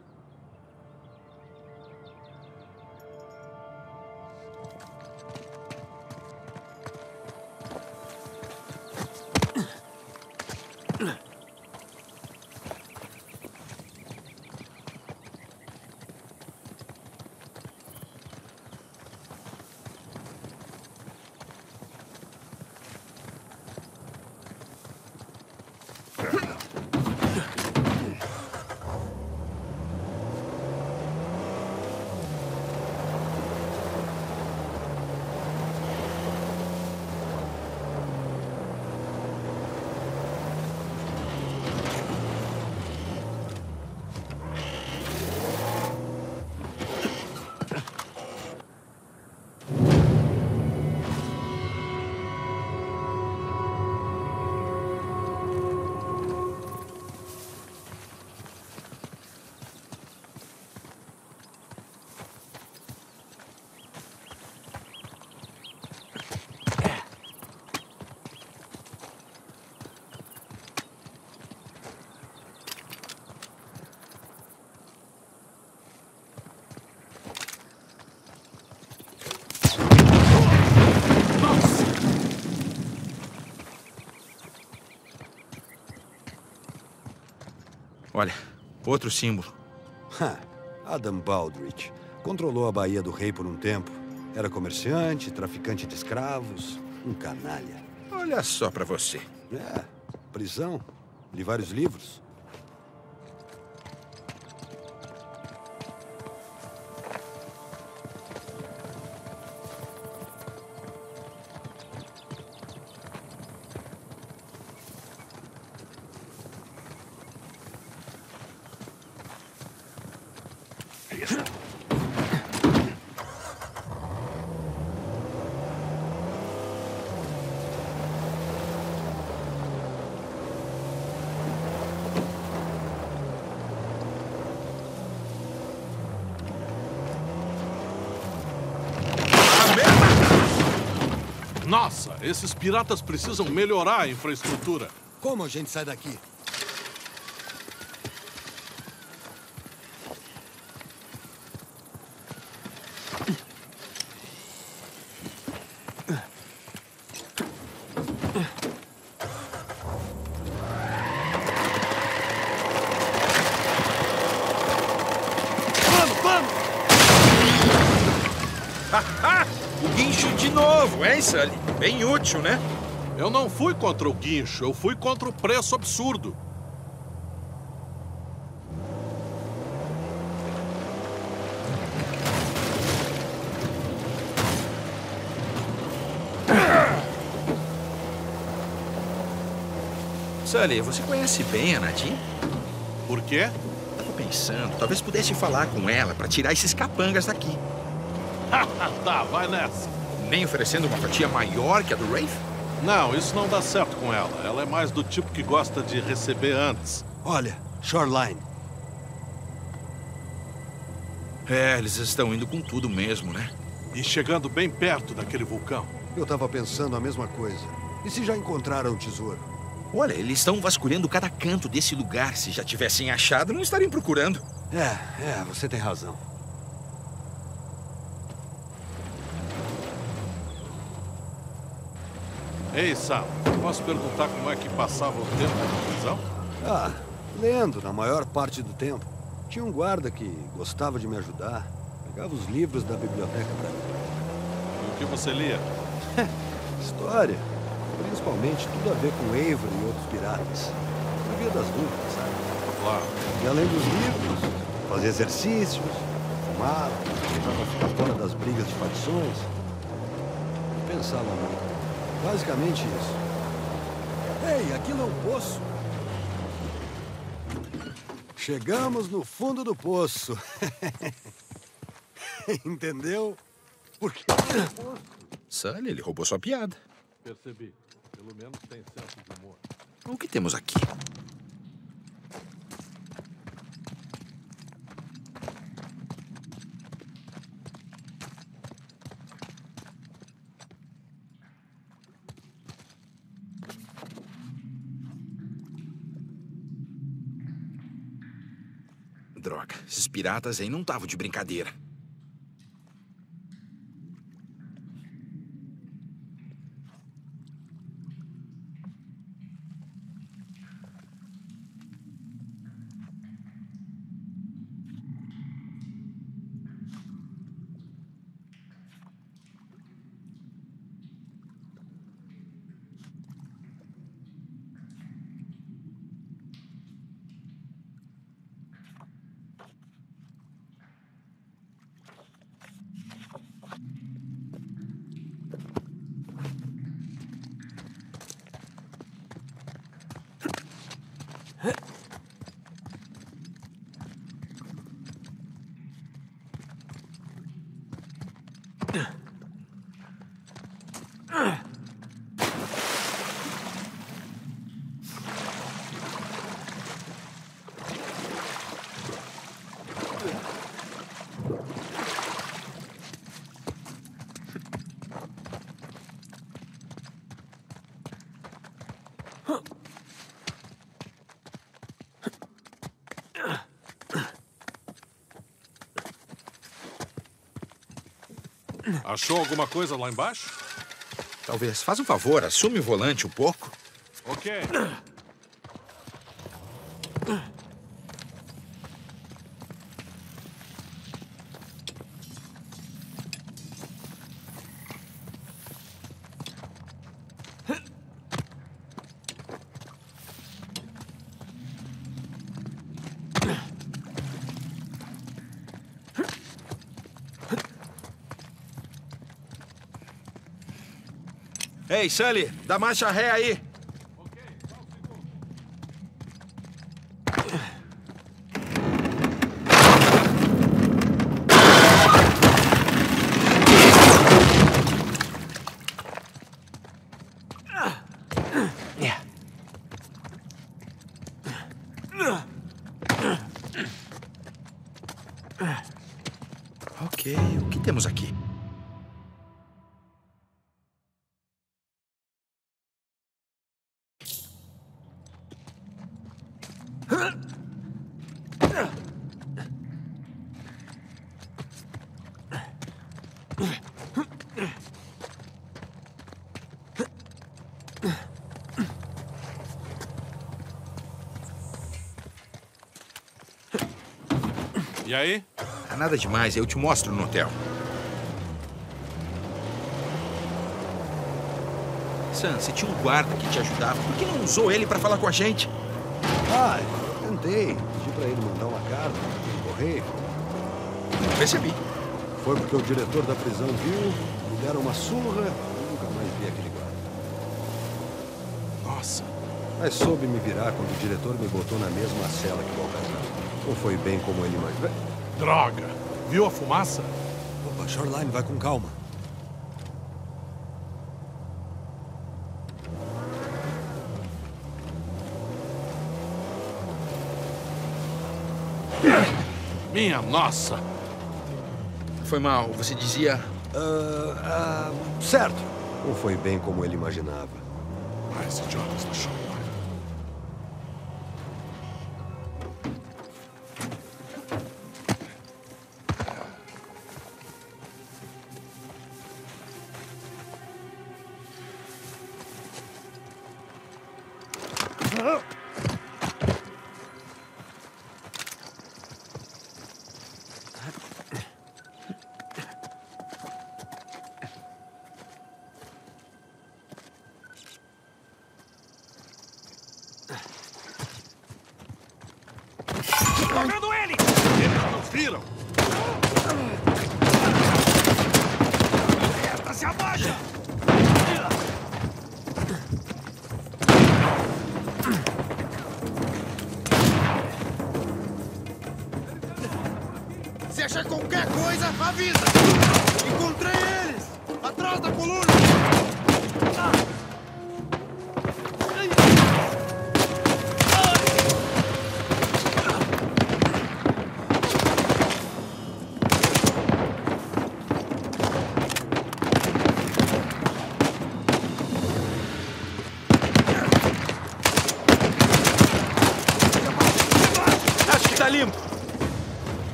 Olha, outro símbolo. Adam Baldridge. Controlou a Bahia do Rei por um tempo. Era comerciante, traficante de escravos, um canalha. Olha só pra você. É, prisão, li vários livros. Nossa, esses piratas precisam melhorar a infraestrutura. Como a gente sai daqui? Bem útil, né? Eu não fui contra o guincho, eu fui contra o preço absurdo. Sully, você conhece bem a Nadine? Por quê? Tava pensando, talvez pudesse falar com ela pra tirar esses capangas daqui. Tá, vai nessa. Nem oferecendo uma fatia maior que a do Rafe? Não, isso não dá certo com ela. Ela é mais do tipo que gosta de receber antes. Olha, Shoreline. É, eles estão indo com tudo mesmo, né? E chegando bem perto daquele vulcão. Eu tava pensando a mesma coisa. E se já encontraram o tesouro? Olha, eles estão vasculhando cada canto desse lugar. Se já tivessem achado, não estariam procurando. É, você tem razão. Ei, Sam, posso perguntar como é que passava o tempo na prisão? Lendo, na maior parte do tempo. Tinha um guarda que gostava de me ajudar. Pegava os livros da biblioteca pra mim. E o que você lia? História. Principalmente tudo a ver com Avery e outros piratas. Na via das dúvidas, sabe? Claro. E além dos livros, fazia exercícios, fumava, tentava ficar fora das brigas de facções. Pensava muito. Basicamente isso. Ei, aquilo é um poço. Chegamos no fundo do poço. Entendeu? Porque... Sully, ele roubou sua piada. Percebi. Pelo menos tem senso de humor. O que temos aqui? Droga, esses piratas aí não estavam de brincadeira. Achou alguma coisa lá embaixo? Talvez. Faz um favor, assume o volante um pouco. Ok. Ei, Sully, dá marcha ré aí. Ok, só um segundo. Ok, o que temos aqui? E aí? Ah, nada demais, eu te mostro no hotel. Sam, se tinha um guarda que te ajudava, por que não usou ele pra falar com a gente? Ah, eu tentei. Pedi pra ele mandar uma carta no correio. Não percebi. Foi porque o diretor da prisão viu, me deram uma surra e nunca mais vi aquele guarda. Nossa. Mas soube me virar quando o diretor me botou na mesma cela que o Alcazar. Não foi bem como ele mais velho. Droga! Viu a fumaça? Opa, Shoreline, vai com calma. Minha nossa! Foi mal, você dizia... certo. Não foi bem como ele imaginava. Mais idiotas do show.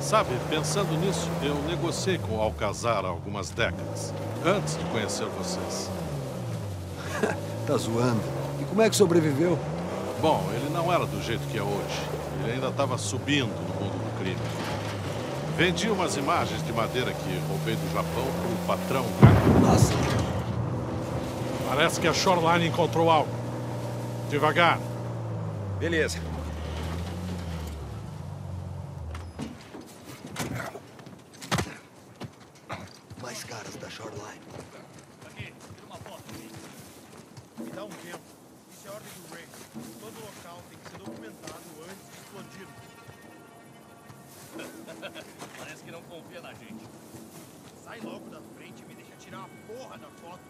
Sabe, pensando nisso, eu negociei com o Alcazar há algumas décadas, antes de conhecer vocês. Tá zoando. E como é que sobreviveu? Bom, ele não era do jeito que é hoje. Ele ainda estava subindo no mundo do crime. Vendi umas imagens de madeira que roubei do Japão para o patrão. Nossa! Parece que a Shoreline encontrou algo. Devagar. Beleza. Mais caras da Shoreline. Aqui, tira uma foto. Me dá um tempo. Isso é ordem do Rafe. Todo local tem que ser documentado antes de explodirmos. Parece que não confia na gente. Sai logo da frente e me deixa tirar a porra da foto.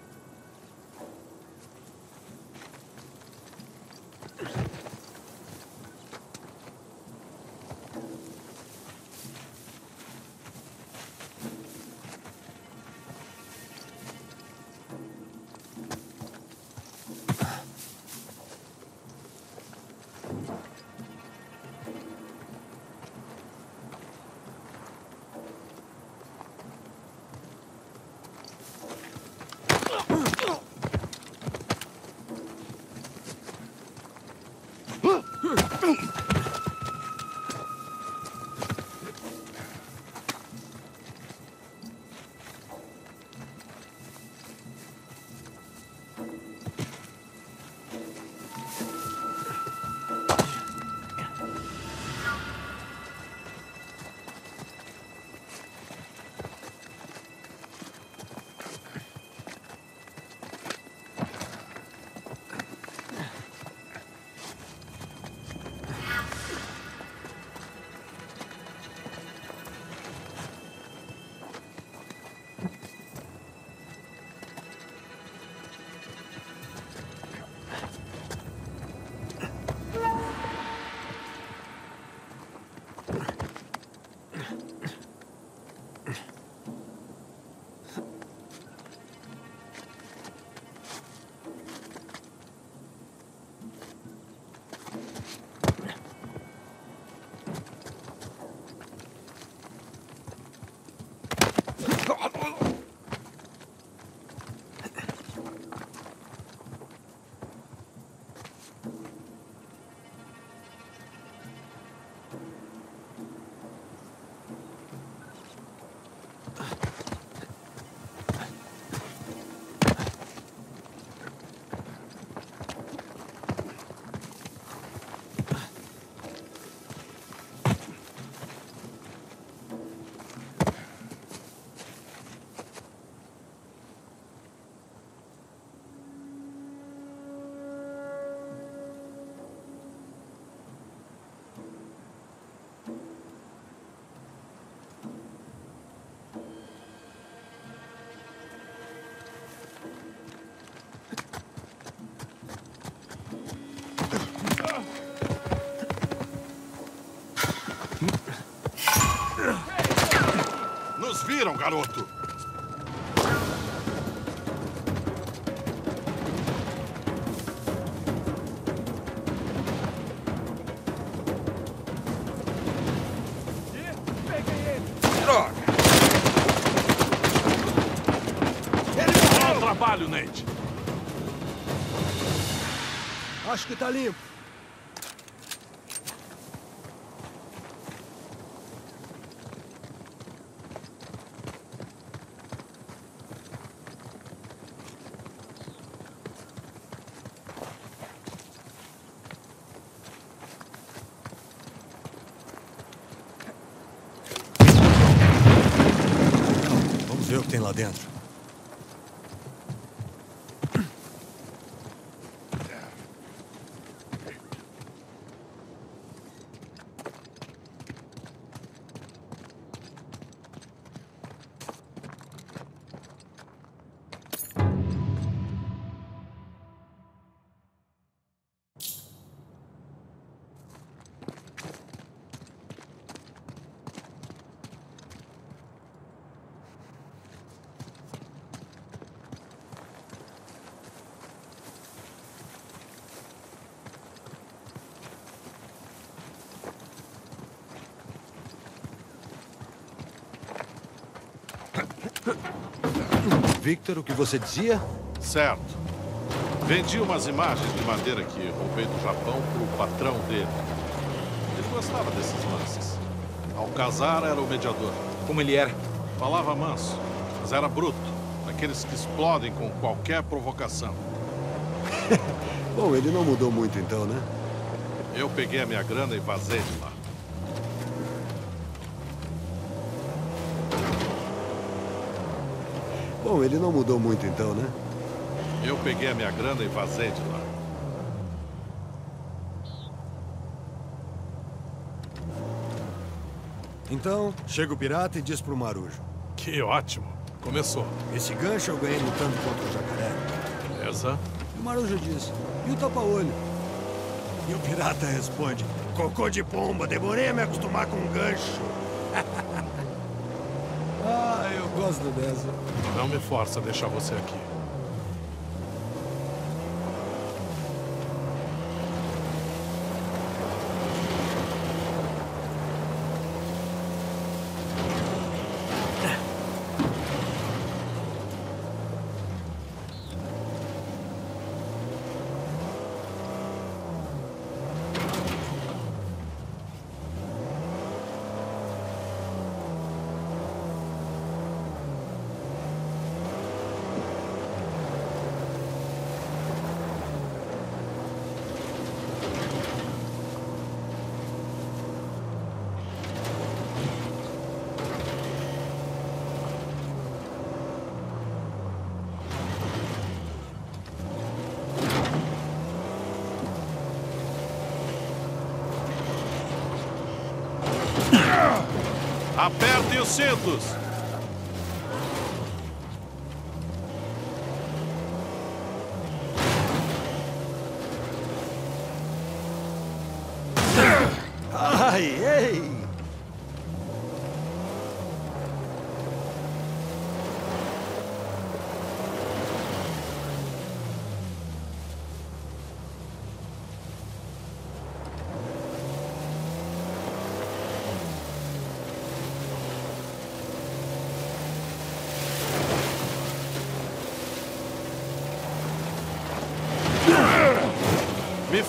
Viram, garoto? Peguei ele! Droga! Bom trabalho, Nate! Acho que tá limpo. Lá dentro. Victor, o que você dizia? Certo. Vendi umas imagens de madeira que roubei do Japão para o patrão dele. Ele gostava desses lances. Alcazar era o mediador. Como ele era? Falava manso, mas era bruto. Daqueles que explodem com qualquer provocação. Bom, ele não mudou muito então, né? Eu peguei a minha grana e vazei de lá. Bom, ele não mudou muito então, né? Eu peguei a minha grana e vazei de lá. Então, chega o pirata e diz pro Marujo. Que ótimo. Começou. Esse gancho eu ganhei lutando contra o jacaré. Beleza. E o Marujo diz, e o tapa-olho? E o pirata responde, cocô de pomba, demorei a me acostumar com um gancho. Ah, eu gosto dessa. Não me força a deixar você aqui. Apertem os cintos! Ai, ei!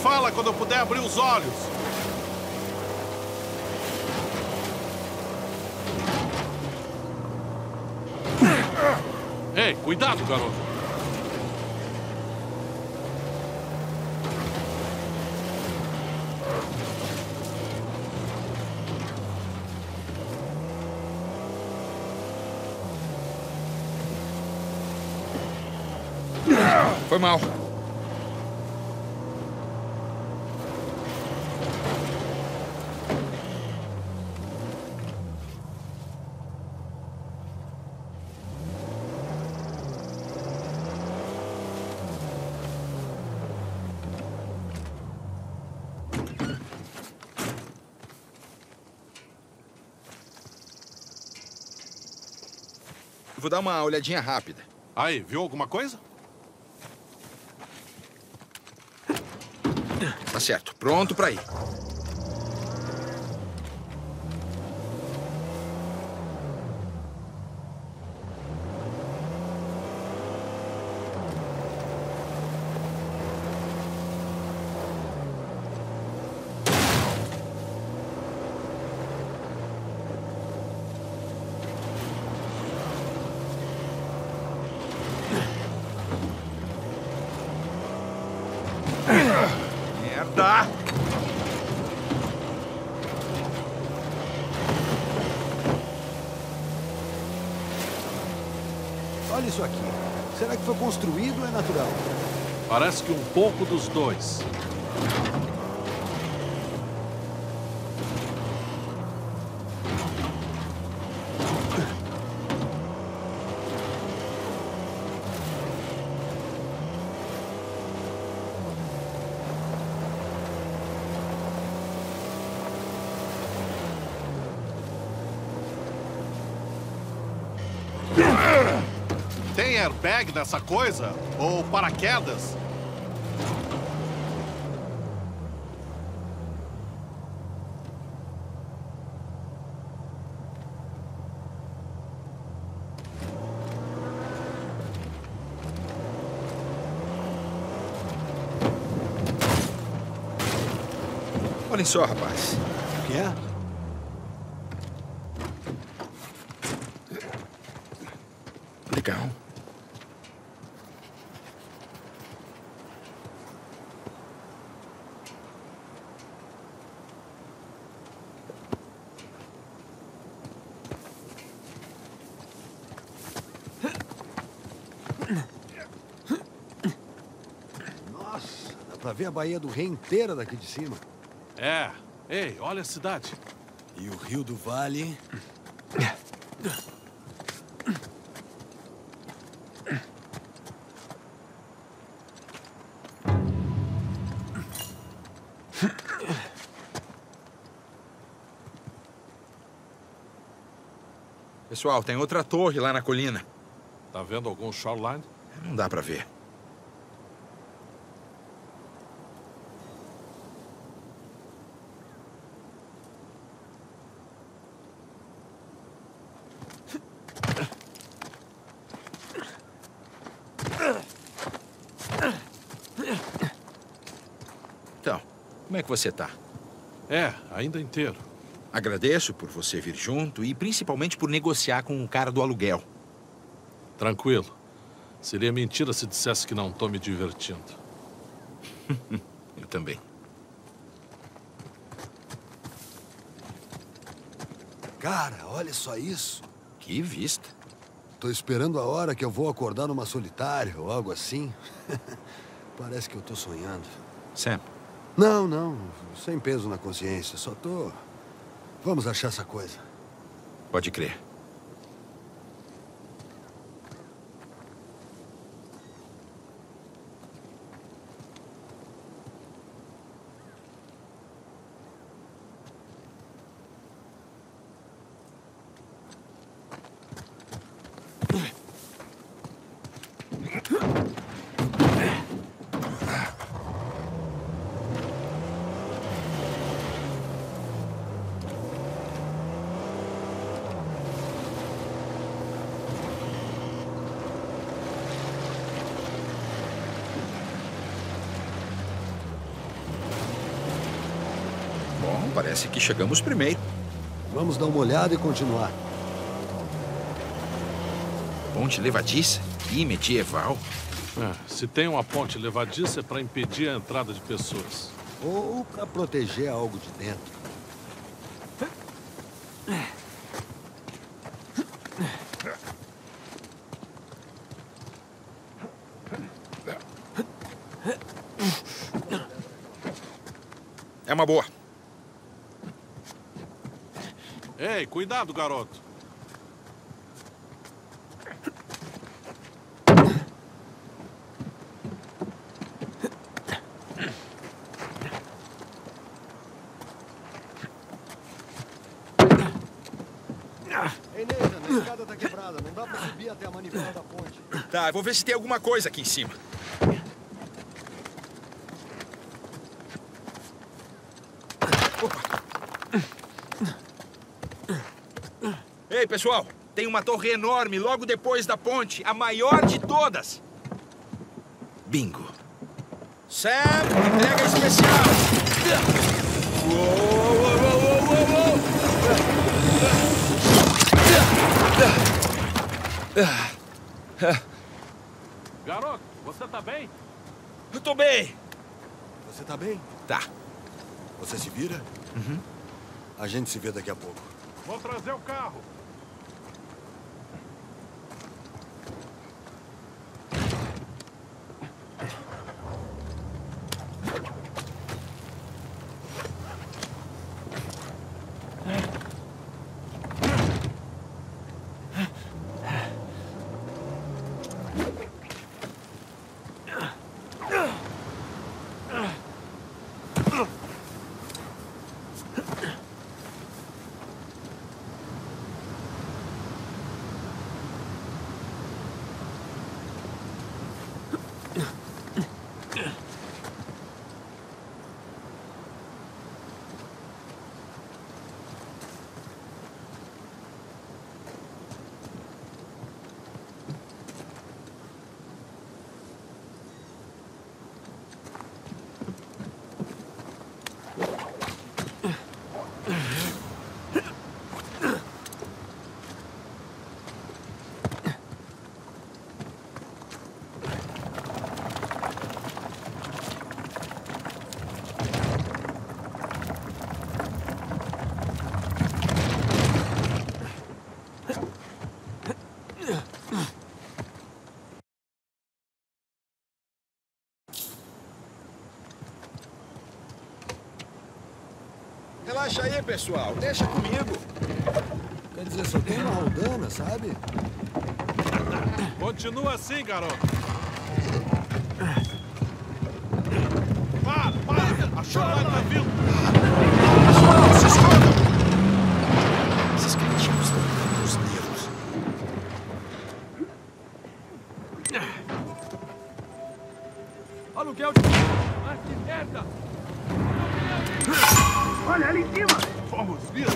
Fala quando eu puder abrir os olhos. Ei, cuidado, garoto. Foi mal. Vou dar uma olhadinha rápida. Aí, viu alguma coisa? Tá certo. Pronto pra ir. Olha isso aqui. Será que foi construído ou é natural? Parece que um pouco dos dois. Airbag dessa coisa? Ou paraquedas? Olhem só, rapaz. O que é? Legal. Dá pra ver a Bahia do Rei inteira daqui de cima. É. Ei, olha a cidade. E o Rio do Vale... Pessoal, tem outra torre lá na colina. Tá vendo algum shoreline? Não dá pra ver. Como é que você tá? É, ainda inteiro. Agradeço por você vir junto e principalmente por negociar com o cara do aluguel. Tranquilo. Seria mentira se dissesse que não tô me divertindo. Eu também. Cara, olha só isso. Que vista. Tô esperando a hora que eu vou acordar numa solitária ou algo assim. Parece que eu tô sonhando. Sempre. Não, não. Sem peso na consciência. Só tô... Vamos achar essa coisa. Pode crer. Parece que chegamos primeiro. Vamos dar uma olhada e continuar. Ponte levadiça e medieval. É, se tem uma ponte levadiça é para impedir a entrada de pessoas. Ou para proteger algo de dentro. É uma boa. Ei, cuidado, garoto. Ei, Nathan, a escada tá quebrada. Não dá pra subir até a manivela da ponte. Tá, eu vou ver se tem alguma coisa aqui em cima. Ei, pessoal, tem uma torre enorme logo depois da ponte, a maior de todas. Bingo. Sam, entrega especial. Garoto, você tá bem? Eu tô bem. Você tá bem? Tá. Você se vira? Uhum. A gente se vê daqui a pouco. Vou trazer o carro. Relaxa aí, pessoal. Deixa comigo. Quer dizer, só tem uma rodana, sabe? Continua assim, garoto. Para! A Shoreline tá vindo! Pessoal, se escondam! Esses cretinos estão dando os nervos. Olha o que é o... Ah, que merda! Olha, ali em cima! Fomos vivos!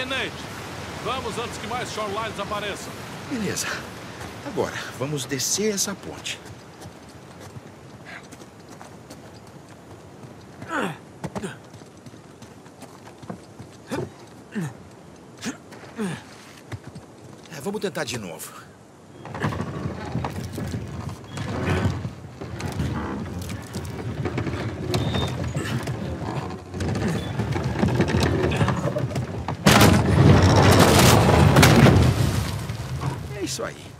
Ei, Nate! Vamos antes que mais shorelines apareçam. Beleza. Agora, vamos descer essa ponte. É, vamos tentar de novo. É isso aí.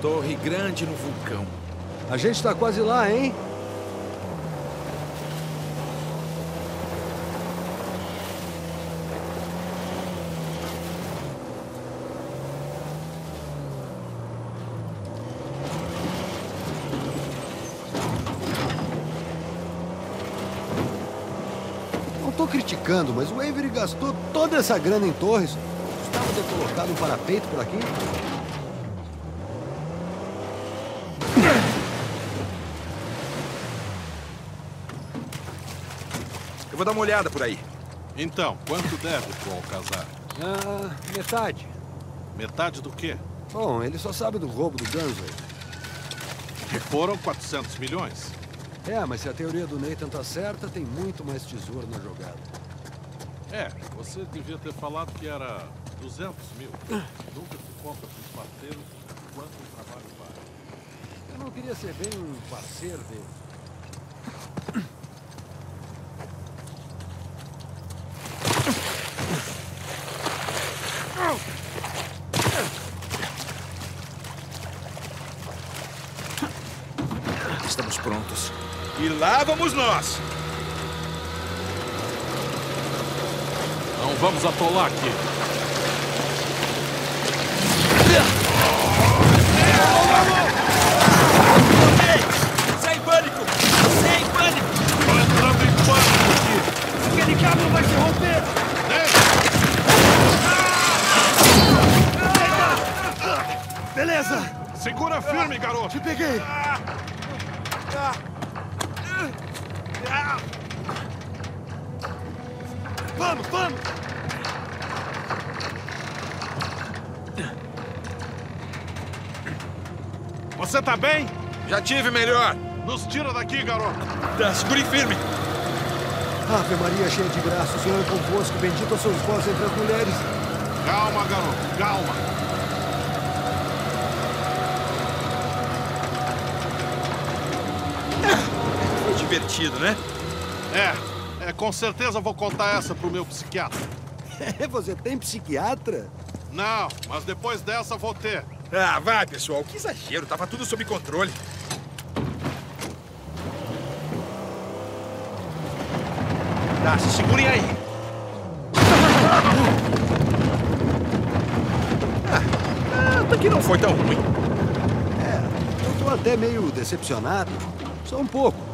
Torre grande no vulcão. A gente está quase lá, hein? Não tô criticando, mas o Avery gastou toda essa grana em torres. Custava ter colocado um parapeito por aqui? Vou dar uma olhada por aí. Então, quanto deve pro Alcazar? Ah, metade. Metade do quê? Bom, ele só sabe do roubo do Gunsway. Que foram 400 milhões. É, mas se a teoria do Nathan tá certa, tem muito mais tesouro na jogada. É, você devia ter falado que era 200 mil. Nunca se conta pros parceiros quanto o trabalho vale. Eu não queria ser bem um parceiro dele. Prontos. E lá vamos nós! Não vamos atolar aqui. Sem pânico! Sem pânico! Tô entrando em pânico aqui! Aquele cabo vai se romper! Beleza! Segura firme, garoto! Te peguei! Vamos, vamos! Você tá bem? Já tive melhor. Nos tira daqui, garoto. Tá, segure firme. Ave Maria, cheia de graça, o Senhor é convosco. Bendita sois vós entre as mulheres. Calma, garoto, calma. Divertido, né? É, com certeza vou contar essa pro meu psiquiatra. Você tem psiquiatra? Não, mas depois dessa vou ter. Ah, vai, pessoal, que exagero, tava tudo sob controle. Tá, se segurem aí. Até que não foi tão ruim. É, eu tô até meio decepcionado, só um pouco.